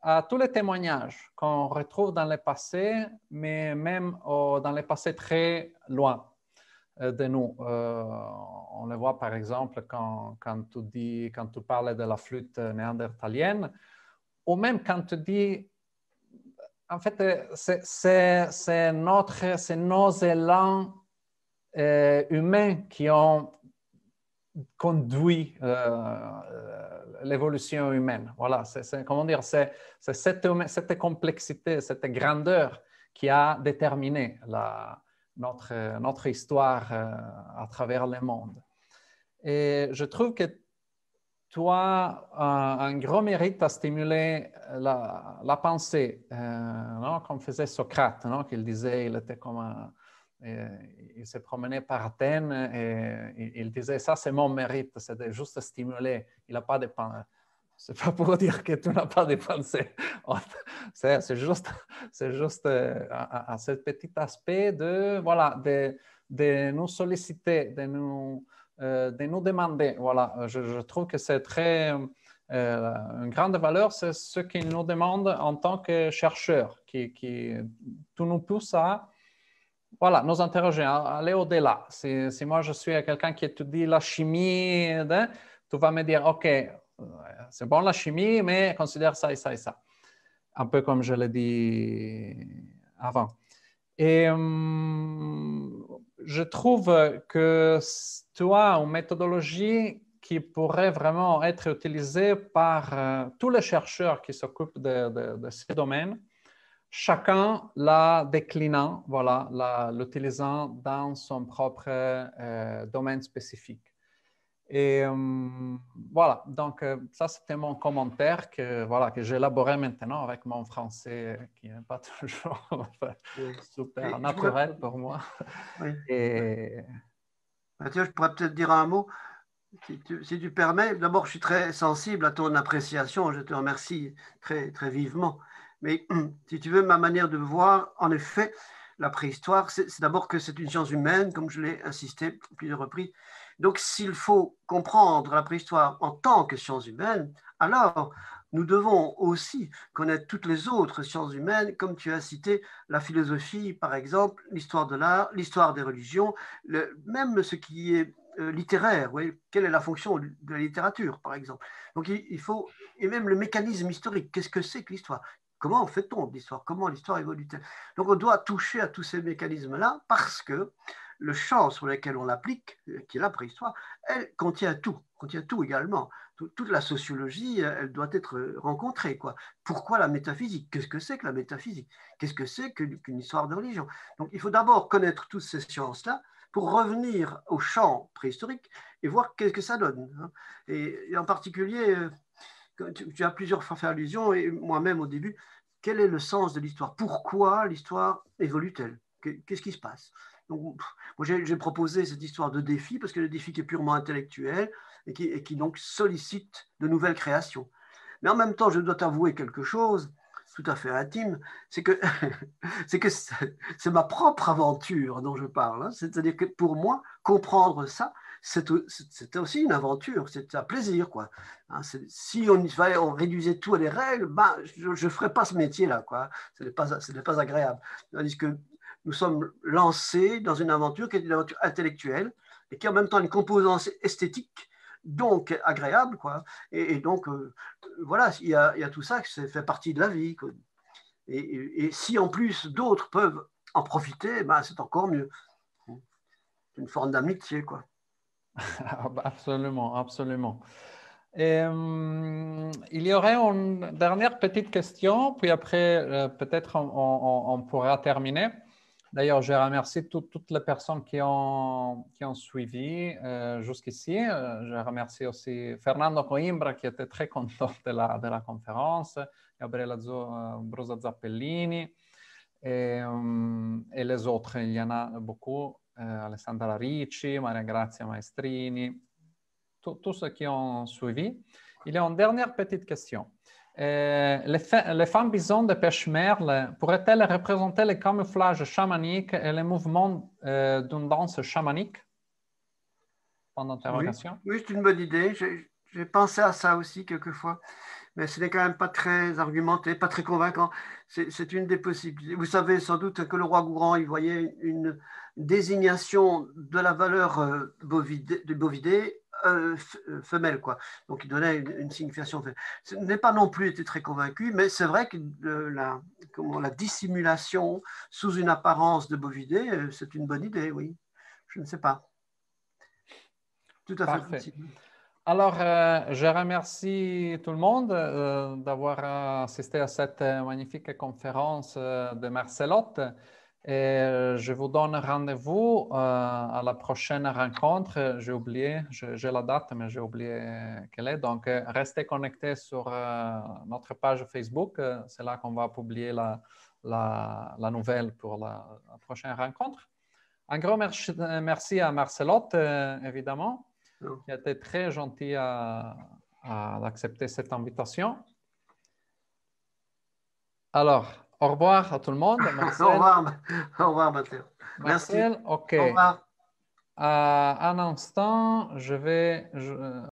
à tous les témoignages qu'on retrouve dans le passé, mais même au, dans les passés très loin de nous. Euh, on le voit par exemple quand, quand, tu dis, quand tu parles de la flûte néandertalienne, ou même quand tu dis, en fait, c'est nos élans euh, humains qui ont conduit euh, l'évolution humaine. Voilà, c'est comment dire, c'est cette, cette complexité, cette grandeur qui a déterminé la, notre, notre histoire à travers le monde. Et je trouve que toi, un, un gros mérite à stimuler la, la pensée, euh, non, comme faisait Socrate, qu'il disait, il était comme un, euh, il se promenait par Athènes et, et il disait, ça c'est mon mérite, c'est de juste stimuler. Il n'a pas de pensée. C'est pas pour dire que tu n'as pas de pensée. C'est juste, juste à, à ce petit aspect de, voilà, de, de nous solliciter, de nous, euh, de nous demander. Voilà. Je, je trouve que c'est très... Euh, une grande valeur, c'est ce qu'il nous demande en tant que chercheurs, qui, qui tout nous pousse à... Voilà, nous interroger, aller au-delà. Si, si moi je suis quelqu'un qui étudie la chimie, hein, tu vas me dire, OK, c'est bon la chimie, mais considère ça et ça et ça. Un peu comme je l'ai dit avant. Et hum, je trouve que tu as une méthodologie qui pourrait vraiment être utilisée par euh, tous les chercheurs qui s'occupent de, de, de ces domaines. Chacun la déclinant, voilà, l'utilisant dans son propre euh, domaine spécifique. Et euh, voilà, donc euh, ça c'était mon commentaire que, voilà, que j'élaborais maintenant avec mon français qui n'est pas toujours super naturel pour moi. Oui. Et... Mathieu, je pourrais peut-être dire un mot, si tu, si tu permets. D'abord, je suis très sensible à ton appréciation, je te remercie très, très vivement. Mais si tu veux, ma manière de voir, en effet, la préhistoire, c'est d'abord que c'est une science humaine, comme je l'ai insisté plusieurs reprises. Donc, s'il faut comprendre la préhistoire en tant que science humaine, alors nous devons aussi connaître toutes les autres sciences humaines, comme tu as cité la philosophie, par exemple, l'histoire de l'art, l'histoire des religions, le, même ce qui est euh, littéraire. Ouais, quelle est la fonction de la littérature, par exemple. Donc, il, il faut, et même le mécanisme historique, qu'est-ce que c'est que l'histoire ? Comment fait-on l'histoire? Comment l'histoire évolue-t-elle? Donc, on doit toucher à tous ces mécanismes-là parce que le champ sur lequel on l'applique, qui est la préhistoire, elle contient tout, contient tout également. toute la sociologie, elle doit être rencontrée, quoi. Pourquoi la métaphysique? Qu'est-ce que c'est que la métaphysique? Qu'est-ce que c'est qu'une histoire de religion? Donc, il faut d'abord connaître toutes ces sciences-là pour revenir au champ préhistorique et voir qu'est-ce que ça donne. Et en particulier, tu as plusieurs fois fait allusion, et moi-même au début, quel est le sens de l'histoire? Pourquoi l'histoire évolue-t-elle? Qu'est-ce qui se passe? Donc, moi, j'ai proposé cette histoire de défi, parce que le défi qui est purement intellectuel et qui, et qui donc sollicite de nouvelles créations. Mais en même temps, je dois t'avouer quelque chose tout à fait intime, c'est que c'est ma propre aventure dont je parle. Hein. C'est-à-dire que pour moi, comprendre ça, c'était aussi une aventure, c'était un plaisir, quoi. Hein, si on, on réduisait tout à des règles, ben, je ne ferais pas ce métier-là, quoi. Ce n'est pas, ce n'est pas agréable. Tandis que nous sommes lancés dans une aventure qui est une aventure intellectuelle et qui a en même temps une composante esthétique, donc agréable, quoi. Et, et donc, euh, voilà, il y, a, il y a tout ça qui fait partie de la vie, quoi. Et, et, et si en plus d'autres peuvent en profiter, ben, c'est encore mieux. C'est une forme d'amitié, quoi. Absolument, absolument. Et, hum, il y aurait une dernière petite question, puis après, euh, peut-être on, on, on pourra terminer. D'ailleurs, je remercie tout, toutes les personnes qui ont, qui ont suivi euh, jusqu'ici. Je remercie aussi Fernando Coimbra, qui était très content de la, de la conférence, Gabriela Brusa Zappellini et, hum, et les autres. Il y en a beaucoup, euh, Alessandra Ricci, Maria Grazia Maestrini. Tous ceux qui ont suivi. Il y a une dernière petite question. Euh, les, les femmes bisons de Pech-Merle pourraient-elles représenter le camouflage chamanique et les mouvements euh, d'une danse chamanique? Pendant l'interrogation. Oui, oui, c'est une bonne idée. J'ai pensé à ça aussi quelquefois. Mais ce n'est quand même pas très argumenté, pas très convaincant. C'est une des possibilités. Vous savez sans doute que le Leroi-Gourhan, il voyait une désignation de la valeur euh, bovidée, de bovidée Euh, femelle, quoi. Donc il donnait une, une signification femelle. Je n'ai pas non plus été très convaincu, mais c'est vrai que euh, la, comment, la dissimulation sous une apparence de bovidée, euh, c'est une bonne idée, oui. Je ne sais pas. Tout à Parfait. fait. Alors, euh, je remercie tout le monde euh, d'avoir assisté à cette magnifique conférence euh, de Marcel Otte. Et je vous donne rendez-vous euh, à la prochaine rencontre. J'ai oublié, j'ai la date, mais j'ai oublié quelle est. Donc, restez connectés sur euh, notre page Facebook. C'est là qu'on va publier la, la, la nouvelle pour la, la prochaine rencontre. Un grand merci, merci à Marcel Otte, évidemment, qui a été très gentil à, à accepter cette invitation. Alors... Au revoir à tout le monde. Marcel. Au revoir, au revoir Mathieu. Merci. Marcel, ok. Au revoir. Euh, un instant, je vais... Je...